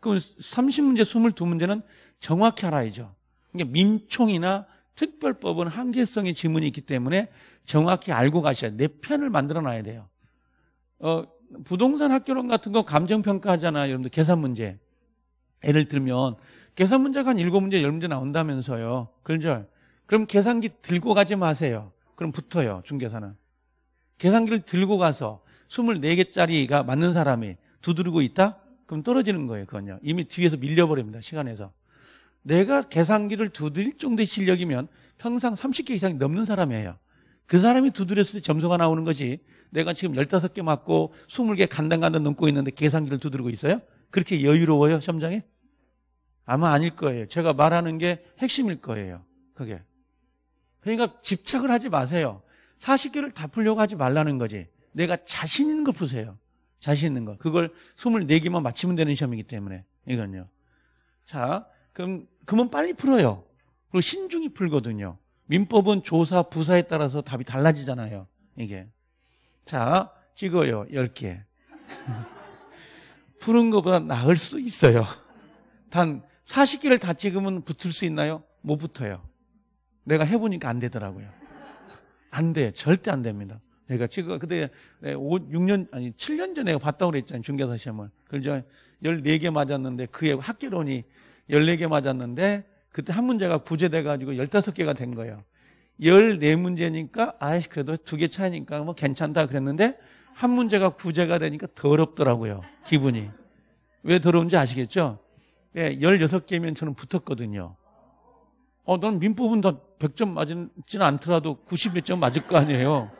그럼 삼십 문제, 이십이 문제는 정확히 알아야죠. 그러니까 민총이나 특별법은 한계성의 지문이 있기 때문에 정확히 알고 가셔야 돼요. 내 편을 만들어 놔야 돼요. 어, 부동산 학교론 같은 거 감정평가하잖아. 여러분들 계산 문제. 예를 들면 계산 문제가 한 일곱 문제, 열 문제 나온다면서요. 그죠? 그럼 계산기 들고 가지 마세요. 그럼 붙어요. 중계산은. 계산기를 들고 가서 스물네 개짜리가 맞는 사람이 두드리고 있다? 그럼 떨어지는 거예요. 그건요. 이미 뒤에서 밀려버립니다. 시간에서. 내가 계산기를 두드릴 정도의 실력이면 평상 삼십 개 이상이 넘는 사람이에요. 그 사람이 두드렸을 때 점수가 나오는 거지. 내가 지금 열다섯 개 맞고 스무 개 간당간당 넘고 있는데 계산기를 두드리고 있어요? 그렇게 여유로워요? 시험장에? 아마 아닐 거예요. 제가 말하는 게 핵심일 거예요. 그게. 그러니까 집착을 하지 마세요. 사십 개를 다 풀려고 하지 말라는 거지. 내가 자신 있는 걸 푸세요. 자신 있는 거. 그걸 스물네 개만 맞히면 되는 시험이기 때문에. 이건요. 자, 그럼, 그러면 빨리 풀어요. 그리고 신중히 풀거든요. 민법은 조사, 부사에 따라서 답이 달라지잖아요. 이게. 자, 찍어요. 열 개. 푸는 것보다 나을 수도 있어요. 단 사십 개를 다 찍으면 붙을 수 있나요? 못 붙어요. 내가 해보니까 안 되더라고요. 안 돼. 절대 안 됩니다. 내가 찍어. 근데 오, 육 년, 아니, 칠 년 전에 봤다고 그랬잖아요. 중개사 시험을. 그래서 열네 개 맞았는데 그의 학개론이 열네 개 맞았는데 그때 한 문제가 구제돼가지고 열다섯 개가 된 거예요. 열네 문제니까 아이 그래도 두 개 차이니까 뭐 괜찮다 그랬는데 한 문제가 구제가 되니까 더럽더라고요. 기분이. 왜 더러운지 아시겠죠? 예, 열여섯 개면 저는 붙었거든요. 어, 난 민법은 다 백 점 맞진 않더라도 구십 몇 점 맞을 거 아니에요.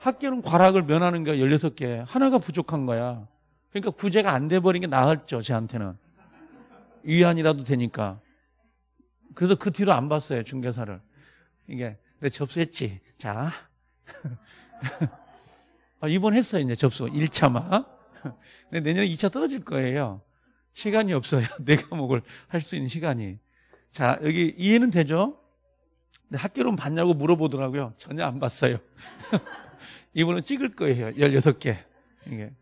학교는 과락을 면하는 게 열여섯 개. 하나가 부족한 거야. 그러니까 구제가 안 돼버린 게 나았죠. 저한테는. 위안이라도 되니까. 그래서 그 뒤로 안 봤어요. 중개사를. 이게. 근데 접수했지. 자. 아, 이번 했어요. 이제 접수. 일 차만. 근데 내년에 이 차 떨어질 거예요. 시간이 없어요. 네 과목을 할 수 있는 시간이. 자, 여기 이해는 되죠? 근데 학교론 봤냐고 물어보더라고요. 전혀 안 봤어요. 이번은 찍을 거예요. 열여섯 개. 이게.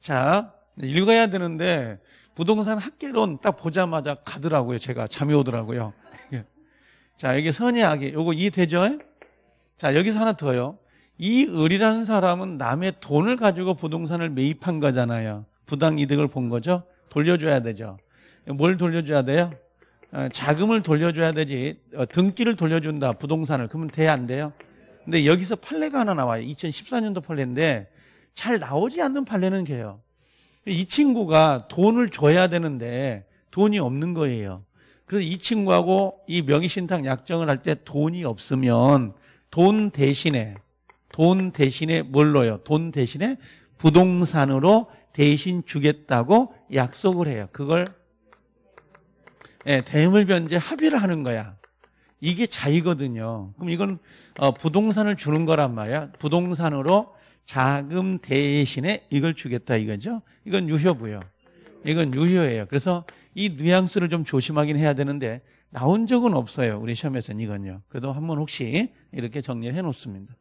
자, 읽어야 되는데 부동산 학계론 딱 보자마자 가더라고요. 제가 잠이 오더라고요. 자, 여기 선의 악의. 요거 이해되죠? 자, 여기서 하나 더요. 이 을이라는 사람은 남의 돈을 가지고 부동산을 매입한 거잖아요. 부당이득을 본 거죠. 돌려줘야 되죠. 뭘 돌려줘야 돼요? 자금을 돌려줘야 되지. 등기를 돌려준다. 부동산을. 그러면 돼야 안 돼요? 근데 여기서 판례가 하나 나와요. 이천십사 년도 판례인데 잘 나오지 않는 판례는 걔요. 이 친구가 돈을 줘야 되는데 돈이 없는 거예요. 그래서 이 친구하고 이 명의신탁 약정을 할 때 돈이 없으면 돈 대신에 돈 대신에 뭘로요? 돈 대신에 부동산으로 대신 주겠다고 약속을 해요. 그걸 네, 대물변제 합의를 하는 거야. 이게 자의거든요. 그럼 이건 부동산을 주는 거란 말이야. 부동산으로 자금 대신에 이걸 주겠다 이거죠. 이건 유효고요. 이건 유효예요. 그래서 이 뉘앙스를 좀 조심하긴 해야 되는데 나온 적은 없어요. 우리 시험에서는 이건요. 그래도 한번 혹시 이렇게 정리를 해놓습니다.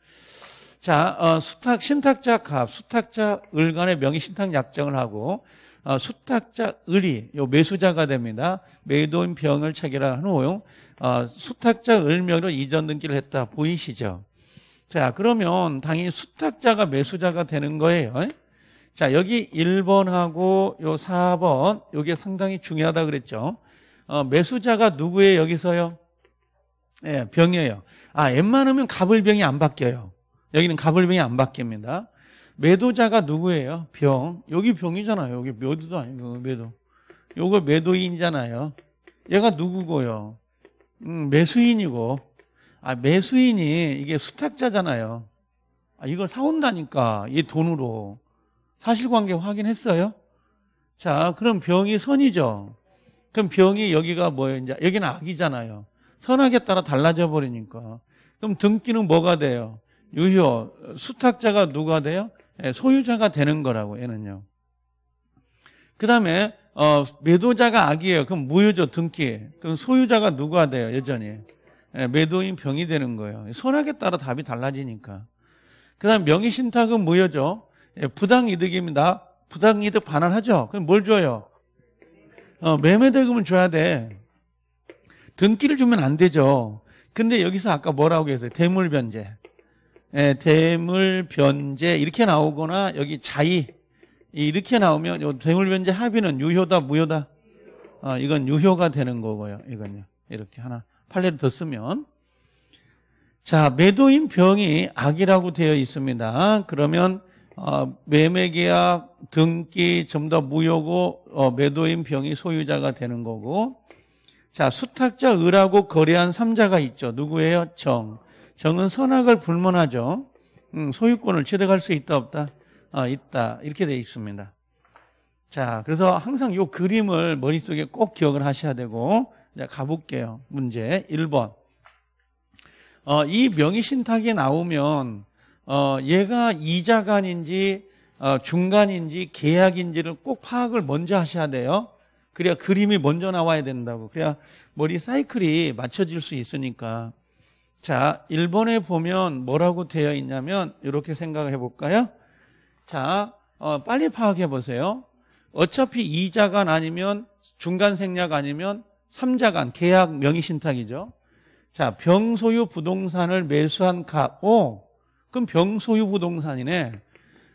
자, 어, 수탁, 신탁자 갑, 수탁자 을 간의 명의 신탁 약정을 하고 어, 수탁자 을이 요 매수자가 됩니다. 매도인 병을 체결한 후 어, 수탁자 을 명의로 이전 등기를 했다. 보이시죠? 자, 그러면 당연히 수탁자가 매수자가 되는 거예요. 자, 여기 일 번하고 요 사 번 요게 상당히 중요하다 그랬죠. 어, 매수자가 누구예요? 여기서요? 예, 병이에요. 아, 웬만하면 갑을 병이 안 바뀌어요. 여기는 갑을병이 안 바뀝니다. 매도자가 누구예요? 병. 여기 병이잖아요. 여기 매도도 아니고 매도. 요거 매도인이잖아요. 얘가 누구고요? 음, 매수인이고. 아, 매수인이 이게 수탁자잖아요. 아, 이걸 사온다니까. 얘 돈으로. 사실관계 확인했어요? 자, 그럼 병이 선이죠. 그럼 병이 여기가 뭐예요? 이제 여기는 악이잖아요. 선악에 따라 달라져 버리니까. 그럼 등기는 뭐가 돼요? 유효, 수탁자가 누가 돼요? 소유자가 되는 거라고 얘는요. 그 다음에 어, 매도자가 악이에요. 그럼 무효죠. 등기. 그럼 소유자가 누가 돼요? 여전히 매도인 병이 되는 거예요. 선악에 따라 답이 달라지니까. 그 다음 명의신탁은 무효죠. 부당이득입니다. 부당이득 반환하죠. 그럼 뭘 줘요? 어, 매매대금을 줘야 돼. 등기를 주면 안 되죠. 근데 여기서 아까 뭐라고 했어요? 대물변제. 예, 대물변제 이렇게 나오거나 여기 자의 이렇게 나오면 요 대물변제 합의는 유효다 무효다? 아, 이건 유효가 되는 거고요. 이건요. 이렇게 하나 판례를 더 쓰면, 자, 매도인 병이 악이라고 되어 있습니다. 그러면 어, 매매계약 등기 좀 더 무효고 어, 매도인 병이 소유자가 되는 거고, 자, 수탁자 을하고 거래한 삼자가 있죠. 누구예요? 정. 정은 선악을 불문하죠. 음, 소유권을 취득할 수 있다 없다? 어, 있다. 이렇게 되어 있습니다. 자, 그래서 항상 이 그림을 머릿속에 꼭 기억을 하셔야 되고, 이제 가볼게요. 문제 일 번. 어, 이 명의신탁이 나오면 어, 얘가 이자간인지 어, 중간인지 계약인지를 꼭 파악을 먼저 하셔야 돼요. 그래야 그림이 먼저 나와야 된다고. 그래야 머리 사이클이 맞춰질 수 있으니까. 자, 일 번에 보면 뭐라고 되어 있냐면 이렇게 생각을 해볼까요? 자, 어, 빨리 파악해 보세요. 어차피 이자간 아니면 중간 생략 아니면 삼자간 계약 명의신탁이죠. 자, 병소유 부동산을 매수한 값. 오, 그럼 병소유 부동산이네.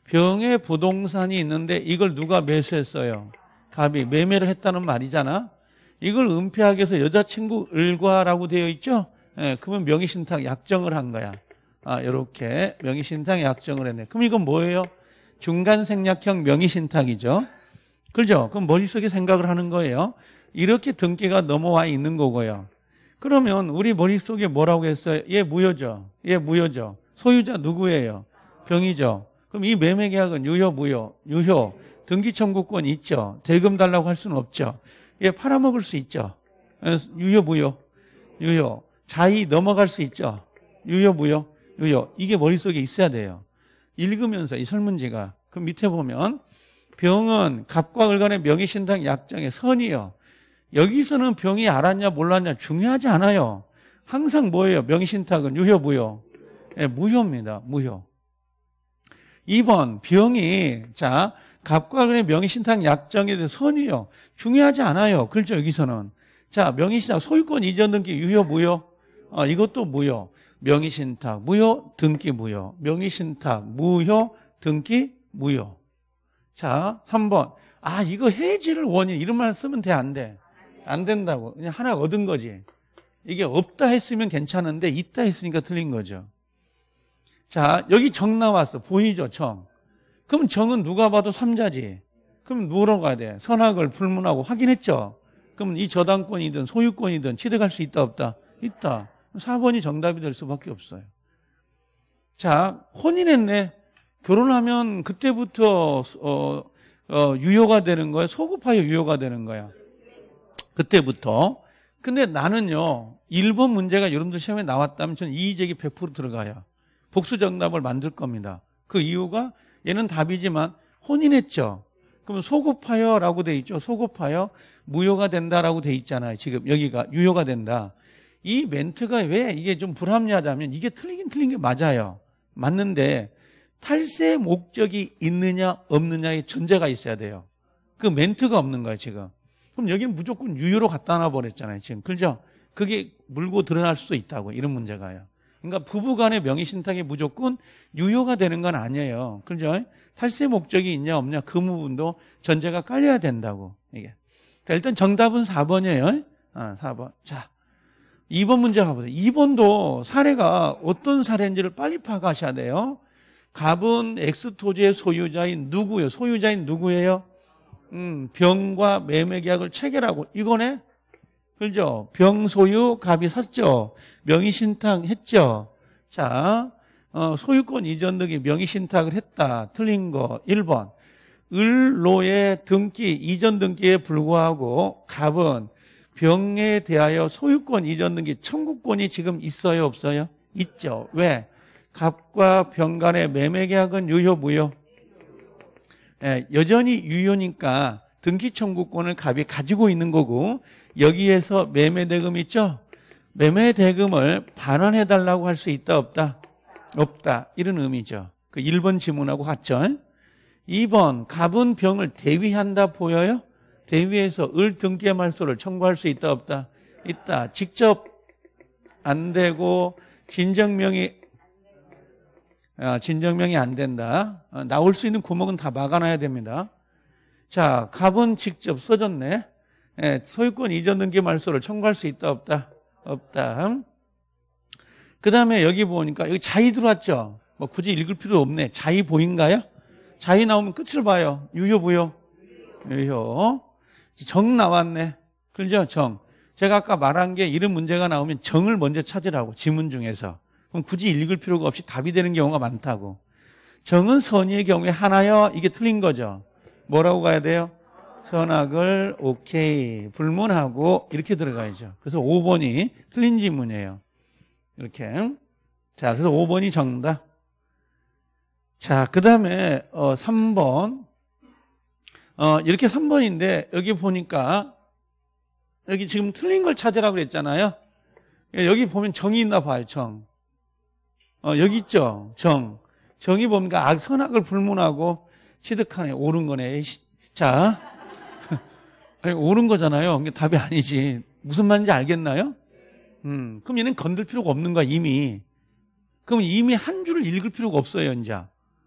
병의 부동산이 있는데 이걸 누가 매수했어요? 갑이 매매를 했다는 말이잖아. 이걸 은폐하기 위해서 여자친구 을과라고 되어 있죠. 예, 그러면 명의신탁 약정을 한 거야. 아, 이렇게 명의신탁 약정을 했네. 그럼 이건 뭐예요? 중간생략형 명의신탁이죠. 그죠? 그럼 머릿속에 생각을 하는 거예요. 이렇게 등기가 넘어와 있는 거고요. 그러면 우리 머릿속에 뭐라고 했어요? 얘 무효죠. 얘 무효죠. 소유자 누구예요? 병이죠. 그럼 이 매매계약은 유효 무효? 유효. 등기청구권 있죠. 대금 달라고 할 수는 없죠. 얘 팔아먹을 수 있죠. 유효 무효? 유효. 자의 넘어갈 수 있죠. 유효 무효? 유효. 이게 머릿속에 있어야 돼요. 읽으면서 이 설문지가. 그럼 밑에 보면 병은 갑과 을 간의 명의신탁 약정의 선이요. 여기서는 병이 알았냐 몰랐냐 중요하지 않아요. 항상 뭐예요? 명의신탁은 유효 무효? 네, 무효입니다. 무효. 이 번 병이, 자, 갑과 을의 명의신탁 약정에 대해서 선이요. 중요하지 않아요. 그렇죠? 여기서는. 자, 명의신탁 소유권 이전 등기 유효 무효? 어, 이것도 무효. 명의신탁 무효, 등기 무효. 명의신탁 무효, 등기 무효. 자, 삼 번. 아, 이거 해지를 원인 이런 말 쓰면 돼, 안 돼? 안 된다고. 그냥 하나 얻은 거지. 이게 없다 했으면 괜찮은데 있다 했으니까 틀린 거죠. 자, 여기 정 나왔어. 보이죠? 정. 그럼 정은 누가 봐도 삼자지. 그럼 누구로 가야 돼? 선악을 불문하고 확인했죠. 그럼 이 저당권이든 소유권이든 취득할 수 있다 없다? 있다. 사 번이 정답이 될 수밖에 없어요. 자, 혼인했네. 결혼하면 그때부터 어, 어, 유효가 되는 거야? 소급하여 유효가 되는 거야? 그때부터. 근데 나는요, 일 번 문제가 여러분들 시험에 나왔다면 저는 이의제기 백 퍼센트 들어가요. 복수 정답을 만들 겁니다. 그 이유가 얘는 답이지만 혼인했죠. 그럼 소급하여라고 돼 있죠. 소급하여 무효가 된다라고 돼 있잖아요. 지금 여기가 유효가 된다. 이 멘트가 왜 이게 좀 불합리하자면 이게 틀리긴 틀린 게 맞아요. 맞는데 탈세 목적이 있느냐 없느냐의 전제가 있어야 돼요. 그 멘트가 없는 거예요 지금. 그럼 여기는 무조건 유효로 갖다 놔버렸잖아요 지금. 그렇죠? 그게 물고 드러날 수도 있다고, 이런 문제가요. 그러니까 부부간의 명의신탁이 무조건 유효가 되는 건 아니에요. 그렇죠? 탈세 목적이 있냐 없냐 그 부분도 전제가 깔려야 된다고. 이게. 자, 일단 정답은 사 번이에요. 아, 사 번. 자, 이 번 문제 가보세요. 이 번도 사례가 어떤 사례인지를 빨리 파악하셔야 돼요. 갑은 X 토지의 소유자인 누구예요? 소유자인 누구예요? 음, 병과 매매계약을 체결하고 이거네. 그죠? 병 소유 갑이 샀죠. 명의신탁 했죠. 자, 어, 소유권 이전 등기 명의신탁을 했다. 틀린 거 일 번. 을로의 등기 이전 등기에 불과하고 갑은 병에 대하여 소유권 이전 등기 청구권이 지금 있어요 없어요? 있죠. 왜? 갑과 병 간의 매매계약은 유효 무효? 예, 여전히 유효니까 등기청구권을 갑이 가지고 있는 거고, 여기에서 매매대금 있죠? 매매대금을 반환해달라고 할 수 있다 없다? 없다. 이런 의미죠. 그 일 번 지문하고 같죠. 이 번 갑은 병을 대위한다 보여요? 대위해서 을 등기의 말소를 청구할 수 있다 없다? 있다. 직접 안 되고 진정명의 진정명이 안 된다. 나올 수 있는 구멍은 다 막아놔야 됩니다. 자, 갑은 직접 써줬네. 소유권 이전 등기 말소를 청구할 수 있다 없다? 없다. 그 다음에 여기 보니까 여기 자의 들어왔죠. 뭐 굳이 읽을 필요 없네. 자의 보인가요? 자의 나오면 끝을 봐요. 유효 부효? 유효. 정 나왔네. 그죠? 정. 제가 아까 말한 게 이런 문제가 나오면 정을 먼저 찾으라고, 지문 중에서. 그럼 굳이 읽을 필요가 없이 답이 되는 경우가 많다고. 정은 선의의 경우에 하나요? 이게 틀린 거죠. 뭐라고 가야 돼요? 선악을 오케이, 불문하고 이렇게 들어가야죠. 그래서 오 번이 틀린 지문이에요. 이렇게. 자, 그래서 오 번이 정답. 자, 그 다음에 어, 삼 번. 어, 이렇게 삼 번인데 여기 보니까 여기 지금 틀린 걸 찾으라고 그랬잖아요. 여기 보면 정이 있나 봐요. 정. 어, 여기 있죠. 정. 정이 뭡니까? 악, 선악을 불문하고 취득하네. 옳은 거네. 자, 아니, 옳은 거잖아요. 이게 답이 아니지. 무슨 말인지 알겠나요? 음, 그럼 얘는 건들 필요가 없는 거야, 이미. 그럼 이미 한 줄을 읽을 필요가 없어요, 이제.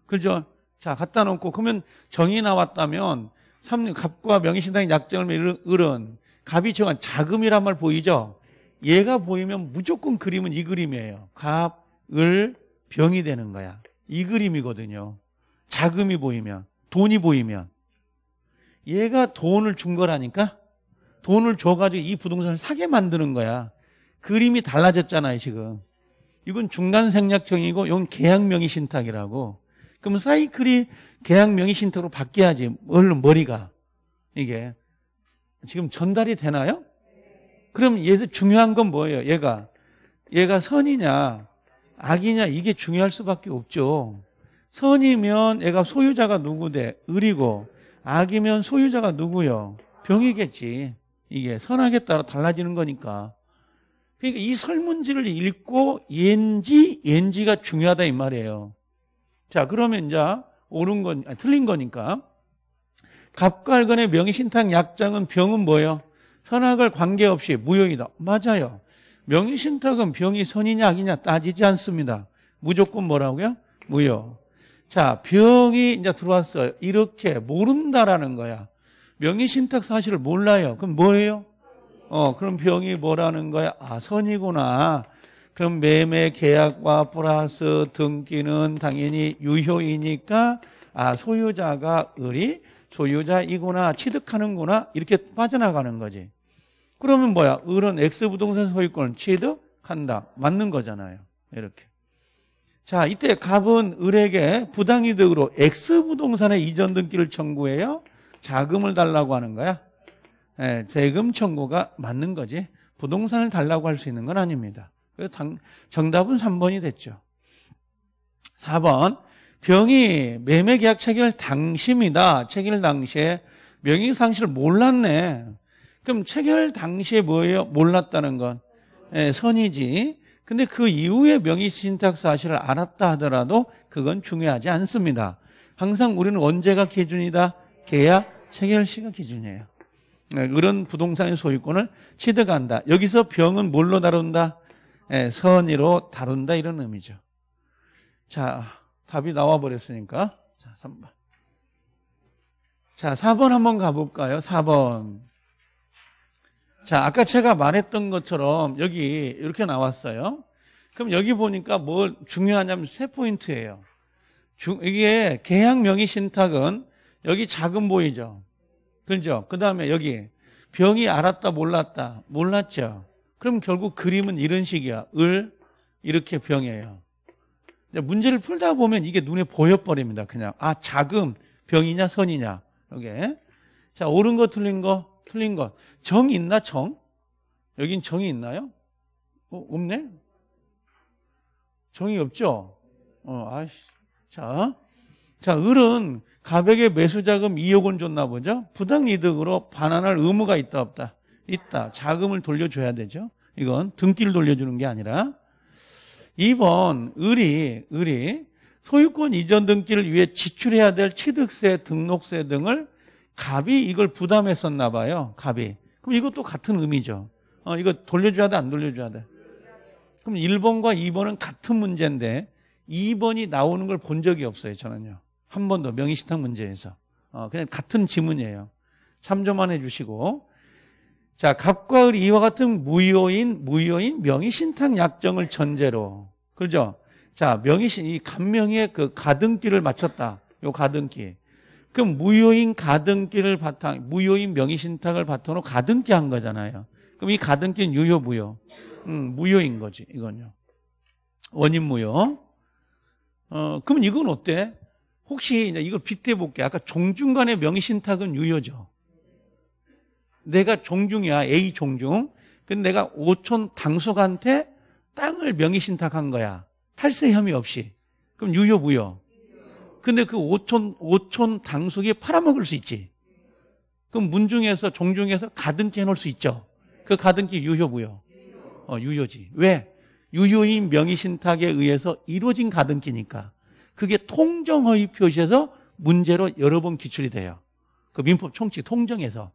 그죠? 자, 갖다 놓고, 그러면 정이 나왔다면, 삼, 갑과 명의신탁의 약정을 을은, 갑이 정한 자금이란 말 보이죠? 얘가 보이면 무조건 그림은 이 그림이에요. 갑, 을, 병이 되는 거야. 이 그림이거든요. 자금이 보이면, 돈이 보이면. 얘가 돈을 준 거라니까? 돈을 줘가지고 이 부동산을 사게 만드는 거야. 그림이 달라졌잖아요, 지금. 이건 중간 생략형이고, 이건 계약 명의 신탁이라고. 그럼 사이클이 계약 명의 신탁으로 바뀌어야지, 얼른 머리가. 이게. 지금 전달이 되나요? 그럼 얘에서 중요한 건 뭐예요, 얘가? 얘가 선이냐, 악이냐, 이게 중요할 수밖에 없죠. 선이면 얘가 소유자가 누구대? 을이고, 악이면 소유자가 누구요? 병이겠지. 이게 선악에 따라 달라지는 거니까. 그러니까 이 설문지를 읽고 옌지, 옌지가 중요하다 이 말이에요. 자, 그러면 이제 옳은 건, 아니, 틀린 거니까. 갑과 을간의 명의신탁 약정은 병은 뭐예요? 선악을 관계없이 무효이다. 맞아요. 명의신탁은 병이 선이냐 악이냐 따지지 않습니다. 무조건 뭐라고요? 무효. 자, 병이 이제 들어왔어요. 이렇게 모른다라는 거야. 명의신탁 사실을 몰라요. 그럼 뭐예요? 어, 그럼 병이 뭐라는 거야? 아, 선이구나. 그럼 매매 계약과 플러스 등기는 당연히 유효이니까, 아, 소유자가 을이 소유자이구나, 취득하는구나, 이렇게 빠져나가는 거지. 그러면 뭐야? 을은 X 부동산 소유권을 취득한다. 맞는 거잖아요. 이렇게. 자, 이때 갑은 을에게 부당이득으로 X 부동산의 이전 등기를 청구해요. 자금을 달라고 하는 거야. 예, 세금 청구가 맞는 거지. 부동산을 달라고 할 수 있는 건 아닙니다. 당, 정답은 삼 번이 됐죠. 사 번. 병이 매매계약 체결 당시입니다. 체결 당시에 명의상실을 몰랐네. 그럼 체결 당시에 뭐예요? 몰랐다는 건, 예, 선이지. 근데 그 이후에 명의신탁 사실을 알았다 하더라도 그건 중요하지 않습니다. 항상 우리는 언제가 기준이다? 계약 체결 시가 기준이에요. 을은 부동산의 소유권을 취득한다. 여기서 병은 뭘로 다룬다? 예, 선의로 다룬다, 이런 의미죠. 자, 답이 나와버렸으니까. 자, 삼 번. 자, 사 번 한번 가볼까요? 사 번. 자, 아까 제가 말했던 것처럼 여기 이렇게 나왔어요. 그럼 여기 보니까 뭘 중요하냐면 세 포인트예요. 중, 이게 계약 명의 신탁은 여기 자금 보이죠? 그죠? 그 다음에 여기 병이 알았다 몰랐다? 몰랐죠? 그럼 결국 그림은 이런 식이야. 을 이렇게 병이에요. 문제를 풀다 보면 이게 눈에 보여버립니다. 그냥 아, 자금 병이냐 선이냐. 이게. 자, 옳은 거 틀린 거? 틀린 거. 정 있나? 정? 여긴 정이 있나요? 어, 없네? 정이 없죠? 어, 아이씨. 자. 자, 을은 갑에게 매수자금 이억 원 줬나 보죠? 부당이득으로 반환할 의무가 있다 없다? 있다. 자금을 돌려줘야 되죠. 이건 등기를 돌려주는 게 아니라. 이 번, 을이, 을이 소유권 이전 등기를 위해 지출해야 될 취득세, 등록세 등을 갑이 이걸 부담했었나 봐요. 갑이. 그럼 이것도 같은 의미죠. 어, 이거 돌려줘야 돼, 안 돌려줘야 돼? 그럼 일 번과 이 번은 같은 문제인데 이 번이 나오는 걸 본 적이 없어요. 저는요. 한 번도 명의신탁 문제에서. 어, 그냥 같은 지문이에요. 참조만 해주시고. 자, 갑과 을 이와 같은 무효인, 무효인 명의신탁 약정을 전제로. 그죠? 자, 명의신, 이 갑명의 그 가등기를 맞췄다. 요 가등기. 그럼 무효인 가등기를 바탕, 무효인 명의신탁을 바탕으로 가등기 한 거잖아요. 그럼 이 가등기는 유효, 무효. 음, 무효인 거지, 이건요. 원인 무효. 어, 그럼 이건 어때? 혹시 이제 이걸 빗대 볼게요. 아까 종중 간의 명의신탁은 유효죠. 내가 종중이야, A 종중. 근데 내가 오촌 당숙한테 땅을 명의신탁한 거야. 탈세 혐의 없이. 그럼 유효, 무효. 근데 그 오촌, 오촌 당숙이 팔아먹을 수 있지. 그럼 문중에서, 종중에서 가등기 해놓을 수 있죠. 그 가등기 유효, 무효. 어, 유효지. 왜? 유효인 명의신탁에 의해서 이루어진 가등기니까. 그게 통정허위 표시에서 문제로 여러 번 기출이 돼요. 그 민법 총칙 통정에서.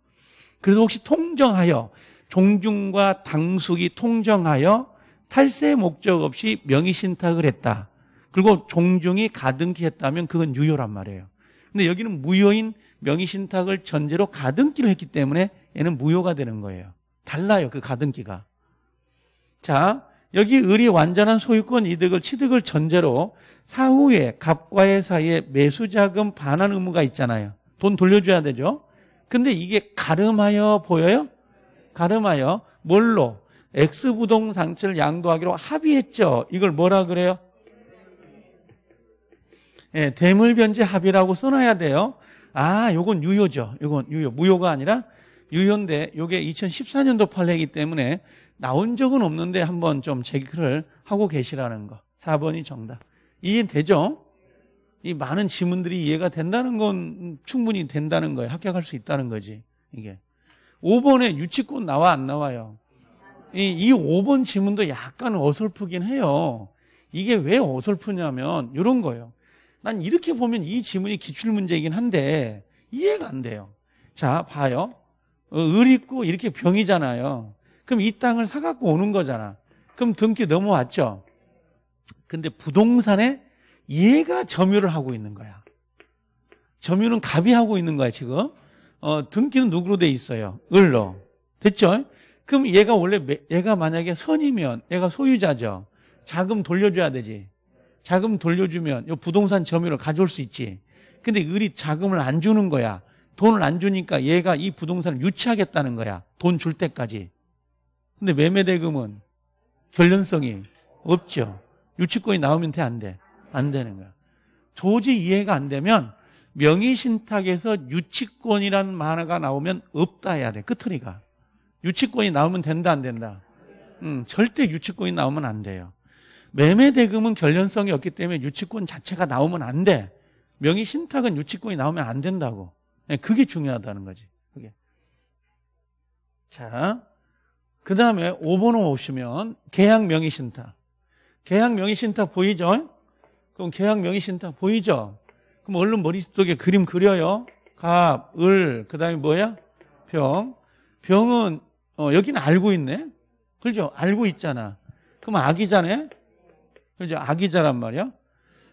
그래서 혹시 통정하여 종중과 당숙이 통정하여 탈세 목적 없이 명의신탁을 했다. 그리고 종중이 가등기했다면 그건 유효란 말이에요. 근데 여기는 무효인 명의신탁을 전제로 가등기를 했기 때문에 얘는 무효가 되는 거예요. 달라요, 그 가등기가. 자, 여기 을이 완전한 소유권 이득을 취득을 전제로 사후에 갑과의 사이에 매수자금 반환 의무가 있잖아요. 돈 돌려줘야 되죠. 근데 이게 가름하여 보여요? 가름하여 뭘로? X부동 상체를 양도하기로 합의했죠. 이걸 뭐라 그래요? 예, 대물변제 합의라고 써놔야 돼요. 아, 요건 유효죠. 요건 유효. 무효가 아니라 유효인데 요게 이천십사 년도 판례이기 때문에 나온 적은 없는데 한번 좀 체크를 하고 계시라는 거. 사 번이 정답. 이해되죠? 이 많은 지문들이 이해가 된다는 건 충분히 된다는 거예요. 합격할 수 있다는 거지, 이게. 오 번에 유치권 나와, 안 나와요? 이, 이 오 번 지문도 약간 어설프긴 해요. 이게 왜 어설프냐면, 이런 거예요. 난 이렇게 보면 이 지문이 기출문제이긴 한데, 이해가 안 돼요. 자, 봐요. 어, 을 있고 이렇게 병이잖아요. 그럼 이 땅을 사갖고 오는 거잖아. 그럼 등기 넘어왔죠? 근데 부동산에 얘가 점유를 하고 있는 거야. 점유는 갑이 하고 있는 거야, 지금. 어, 등기는 누구로 돼 있어요? 을로. 됐죠? 그럼 얘가 원래, 얘가 만약에 선이면, 얘가 소유자죠. 자금 돌려줘야 되지. 자금 돌려주면, 요 부동산 점유를 가져올 수 있지. 근데 을이 자금을 안 주는 거야. 돈을 안 주니까 얘가 이 부동산을 유치하겠다는 거야. 돈 줄 때까지. 근데 매매대금은 결연성이 없죠. 유치권이 나오면 돼, 안 돼? 안 되는 거야. 도저히 이해가 안 되면 명의신탁에서 유치권이란 만화가 나오면 없다 해야 돼. 끝트리가. 유치권이 나오면 된다, 안 된다? 음, 절대 유치권이 나오면 안 돼요. 매매대금은 결연성이 없기 때문에 유치권 자체가 나오면 안 돼. 명의신탁은 유치권이 나오면 안 된다고. 그게 중요하다는 거지. 그게. 자, 그 다음에 오 번으로 오시면 계약 명의신탁. 계약 명의신탁 보이죠? 그럼 계약 명의신탁 보이죠? 그럼 얼른 머릿속에 그림 그려요. 갑, 을, 그 다음에 뭐야? 병. 병은 어, 여기는 알고 있네. 그렇죠? 알고 있잖아. 그럼 아기자네? 그렇죠? 아기자란 말이야.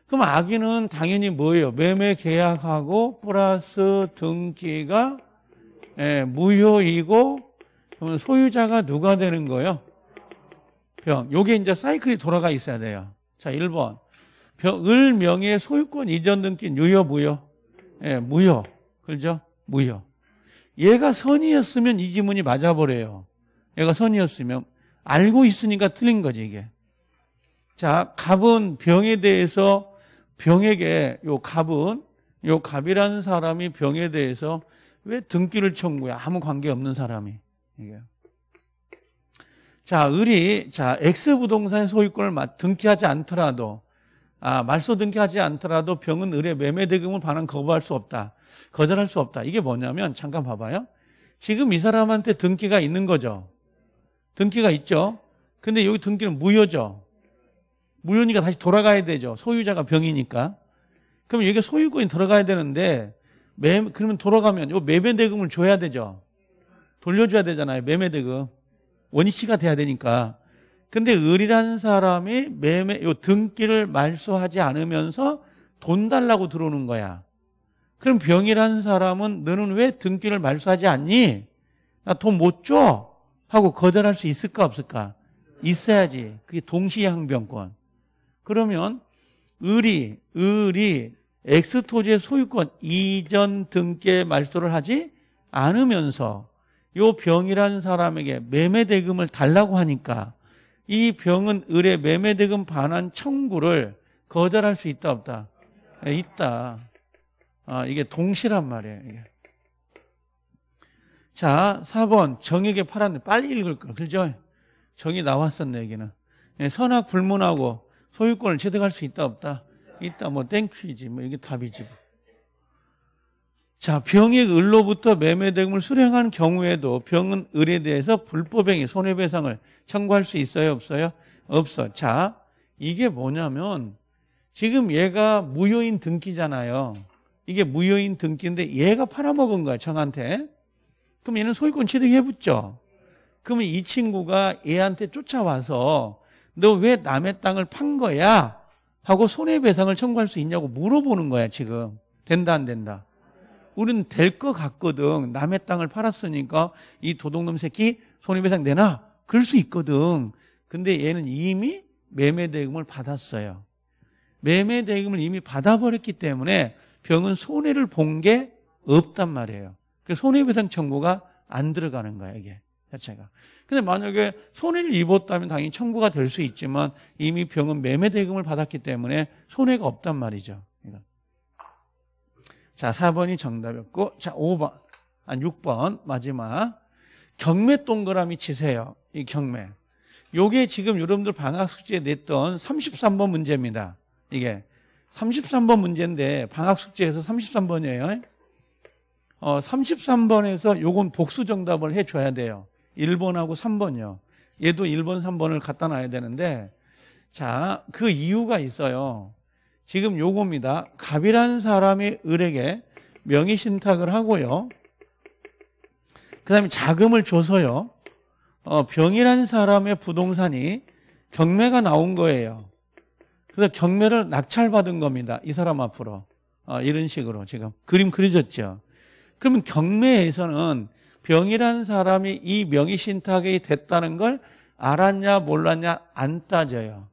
그럼 아기는 당연히 뭐예요? 매매 계약하고 플러스 등기가 예, 무효이고 그러면 소유자가 누가 되는 거예요? 병. 요게 이제 사이클이 돌아가 있어야 돼요. 자, 일 번. 을 명의 소유권 이전 등기는 유효, 무효? 예, 무효. 그죠? 무효. 얘가 선이었으면 이 지문이 맞아버려요. 얘가 선이었으면. 알고 있으니까 틀린 거지, 이게. 자, 갑은 병에 대해서, 병에게, 요 갑은, 요 갑이라는 사람이 병에 대해서 왜 등기를 청구해? 아무 관계 없는 사람이. 이게. 자, 을이, 자, X부동산의 소유권을 등기하지 않더라도, 아, 말소 등기하지 않더라도 병은 을의 매매대금을 반환 거부할 수 없다. 거절할 수 없다. 이게 뭐냐면 잠깐 봐봐요. 지금 이 사람한테 등기가 있는 거죠. 등기가 있죠. 근데 여기 등기는 무효죠. 무효니까 다시 돌아가야 되죠. 소유자가 병이니까. 그럼 여기 소유권이 들어가야 되는데 매, 그러면 돌아가면 요 매매대금을 줘야 되죠. 돌려줘야 되잖아요. 매매대금. 원위치가 돼야 되니까. 근데 을이라는 사람이 매매 요 등기를 말소하지 않으면서 돈 달라고 들어오는 거야. 그럼 병이라는 사람은 너는 왜 등기를 말소하지 않니? 나 돈 못 줘 하고 거절할 수 있을까 없을까? 있어야지. 그게 동시이행 항변권. 그러면 을이 을이 X 토지의 소유권 이전 등기에 말소를 하지 않으면서 요 병이라는 사람에게 매매대금을 달라고 하니까 이 병은 을의 매매대금 반환 청구를 거절할 수 있다 없다? 네, 있다. 아, 이게 동시란 말이에요. 이게. 자, 사 번 정액의 파란 빨리 읽을 걸 그죠? 정이 나왔었네 여기는. 네, 선악 불문하고 소유권을 취득할 수 있다 없다? 있다. 뭐 땡큐이지. 뭐 이게 답이지. 뭐. 자, 병이 을로부터 매매대금을 수령한 경우에도 병은 을에 대해서 불법행위 손해배상을 청구할 수 있어요? 없어요? 없어. 자, 이게 뭐냐면 지금 얘가 무효인 등기잖아요. 이게 무효인 등기인데 얘가 팔아먹은 거야, 정한테. 그럼 얘는 소유권 취득해 붙죠. 그러면 이 친구가 얘한테 쫓아와서 너 왜 남의 땅을 판 거야? 하고 손해배상을 청구할 수 있냐고 물어보는 거야, 지금. 된다, 안 된다? 우린 될 것 같거든. 남의 땅을 팔았으니까 이 도둑놈 새끼 손해배상 내놔. 그럴 수 있거든. 근데 얘는 이미 매매대금을 받았어요. 매매대금을 이미 받아버렸기 때문에 병은 손해를 본 게 없단 말이에요. 그래서 손해배상 청구가 안 들어가는 거야, 이게 자체가. 근데 만약에 손해를 입었다면 당연히 청구가 될 수 있지만 이미 병은 매매대금을 받았기 때문에 손해가 없단 말이죠. 자, 사 번이 정답이었고, 자, 오 번, 아니 육 번, 마지막. 경매 동그라미 치세요. 이 경매. 요게 지금 여러분들 방학 숙제에 냈던 삼십삼 번 문제입니다. 이게. 삼십삼 번 문제인데, 방학 숙제에서 삼십삼 번이에요. 어, 삼십삼 번에서 요건 복수 정답을 해줘야 돼요. 일 번하고 삼 번이요. 얘도 일 번, 삼 번을 갖다 놔야 되는데, 자, 그 이유가 있어요. 지금 요겁니다. 갑이라는 사람이 을에게 명의신탁을 하고요. 그 다음에 자금을 줘서요. 어, 병이라는 사람의 부동산이 경매가 나온 거예요. 그래서 경매를 낙찰받은 겁니다. 이 사람 앞으로. 어, 이런 식으로 지금 그림 그려졌죠. 그러면 경매에서는 병이라는 사람이 이 명의신탁이 됐다는 걸 알았냐 몰랐냐 안 따져요.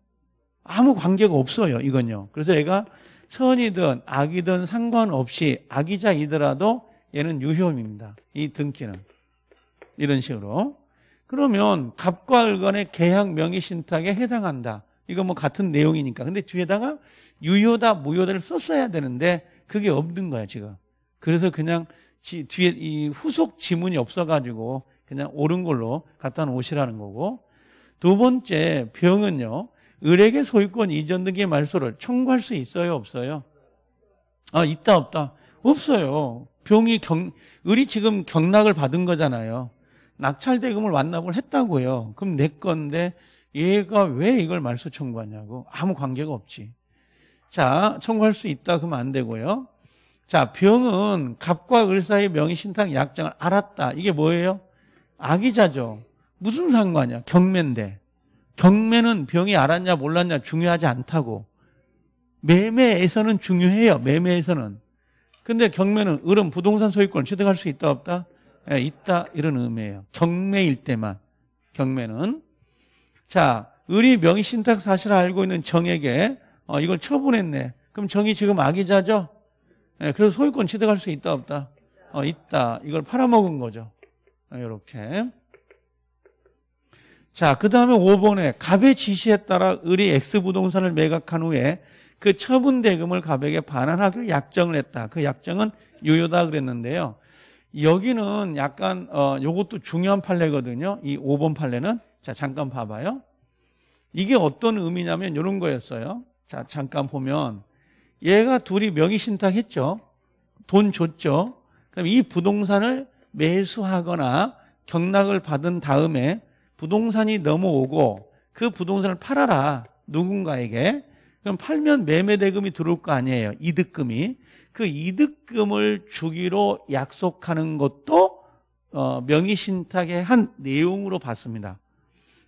아무 관계가 없어요, 이건요. 그래서 얘가 선이든 악이든 상관없이 악이자이더라도 얘는 유효입니다. 이 등기는. 이런 식으로. 그러면 갑과 을 간의 계약 명의신탁에 해당한다. 이거 뭐 같은 내용이니까. 근데 뒤에다가 유효다, 무효다를 썼어야 되는데 그게 없는 거야, 지금. 그래서 그냥 지, 뒤에 이 후속 지문이 없어가지고 그냥 옳은 걸로 갖다 놓으시라는 거고. 두 번째, 병은요. 을에게 소유권 이전 등기 말소를 청구할 수 있어요? 없어요? 아, 있다, 없다? 없어요. 병이 경, 을이 지금 경락을 받은 거잖아요. 낙찰대금을 완납을 했다고요. 그럼 내 건데 얘가 왜 이걸 말소 청구하냐고. 아무 관계가 없지. 자, 청구할 수 있다 그러면 안 되고요. 자, 병은 갑과 을 사이의 명의신탁 약정을 알았다. 이게 뭐예요? 악의자죠. 무슨 상관이야? 경매인데. 경매는 병이 알았냐 몰랐냐 중요하지 않다고. 매매에서는 중요해요. 매매에서는. 근데 경매는 을은 부동산 소유권을 취득할 수 있다 없다? 네, 있다 이런 의미예요. 경매일 때만. 경매는. 자, 을이 명의신탁 사실을 알고 있는 정에게 어, 이걸 처분했네. 그럼 정이 지금 악의자죠? 네, 그래서 소유권 취득할 수 있다 없다? 어, 있다. 이걸 팔아먹은 거죠. 이렇게. 자, 그 다음에 오 번에 갑의 지시에 따라 을이 X 부동산을 매각한 후에 그 처분 대금을 갑에게 반환하기로 약정을 했다. 그 약정은 유효다 그랬는데요. 여기는 약간 어, 요것도 중요한 판례거든요. 이 오 번 판례는. 자, 잠깐 봐봐요. 이게 어떤 의미냐면 이런 거였어요. 자, 잠깐 보면 얘가 둘이 명의신탁했죠. 돈 줬죠. 그럼 이 부동산을 매수하거나 경락을 받은 다음에 부동산이 넘어오고 그 부동산을 팔아라 누군가에게. 그럼 팔면 매매대금이 들어올 거 아니에요. 이득금이. 그 이득금을 주기로 약속하는 것도 어, 명의신탁의 한 내용으로 봤습니다.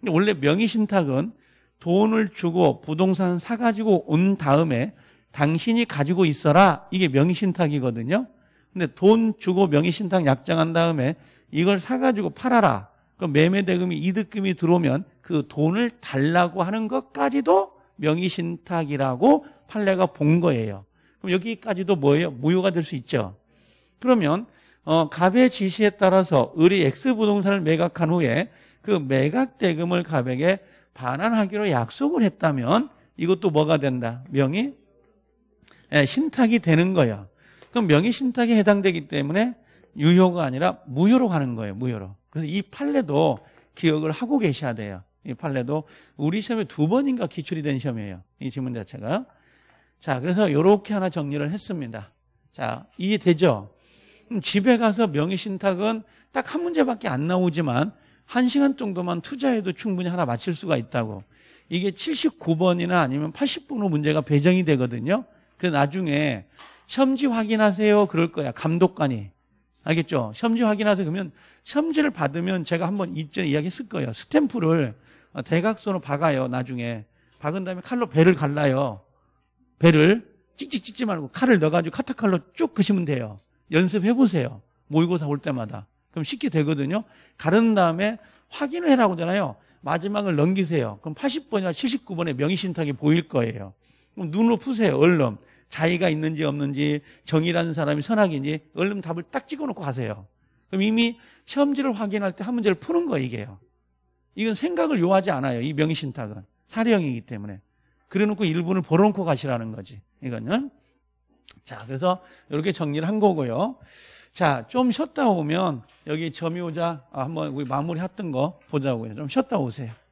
원래 명의신탁은 돈을 주고 부동산 사가지고 온 다음에 당신이 가지고 있어라, 이게 명의신탁이거든요. 근데 돈 주고 명의신탁 약정한 다음에 이걸 사가지고 팔아라, 그럼 매매대금이 이득금이 들어오면 그 돈을 달라고 하는 것까지도 명의신탁이라고 판례가 본 거예요. 그럼 여기까지도 뭐예요? 무효가 될 수 있죠. 그러면 어, 갑의 지시에 따라서 을이 X 부동산을 매각한 후에 그 매각대금을 갑에게 반환하기로 약속을 했다면 이것도 뭐가 된다? 명의 네, 신탁이 되는 거예요. 그럼 명의신탁에 해당되기 때문에 유효가 아니라 무효로 가는 거예요. 무효로. 그래서 이 판례도 기억을 하고 계셔야 돼요. 이 판례도 우리 시험에 두 번인가 기출이 된 시험이에요. 이 지문 자체가. 자, 그래서 이렇게 하나 정리를 했습니다. 자, 이해되죠? 집에 가서 명의신탁은 딱 한 문제밖에 안 나오지만 한 시간 정도만 투자해도 충분히 하나 맞힐 수가 있다고. 이게 칠십구 번이나 아니면 팔십 번으로 문제가 배정이 되거든요. 그래서 나중에 시험지 확인하세요 그럴 거야, 감독관이. 알겠죠? 시험지 확인하세요 그러면 시험지를 받으면 제가 한번 이전에 이야기했을 거예요. 스탬프를 대각선으로 박아요. 나중에 박은 다음에 칼로 배를 갈라요. 배를 찍찍 찍지 말고 칼을 넣어가지고 카타칼로 쭉 그시면 돼요. 연습해보세요. 모의고사 올 때마다. 그럼 쉽게 되거든요. 가른 다음에 확인을 해라고 하잖아요. 마지막을 넘기세요. 그럼 팔십 번이나 칠십구 번의 명의신탁이 보일 거예요. 그럼 눈으로 푸세요. 얼른. 자의가 있는지 없는지, 정의라는 사람이 선악인지 얼른 답을 딱 찍어놓고 가세요. 그럼 이미 시험지를 확인할 때 한 문제를 푸는 거예요. 이게요. 이건 생각을 요하지 않아요. 이 명의신탁은. 사례형이기 때문에. 그래놓고 일부를 벌어놓고 가시라는 거지. 이거는. 자, 그래서 이렇게 정리를 한 거고요. 자, 좀 쉬었다 오면 여기 점이 오자, 아, 한번 우리 마무리 했던 거 보자고요. 좀 쉬었다 오세요.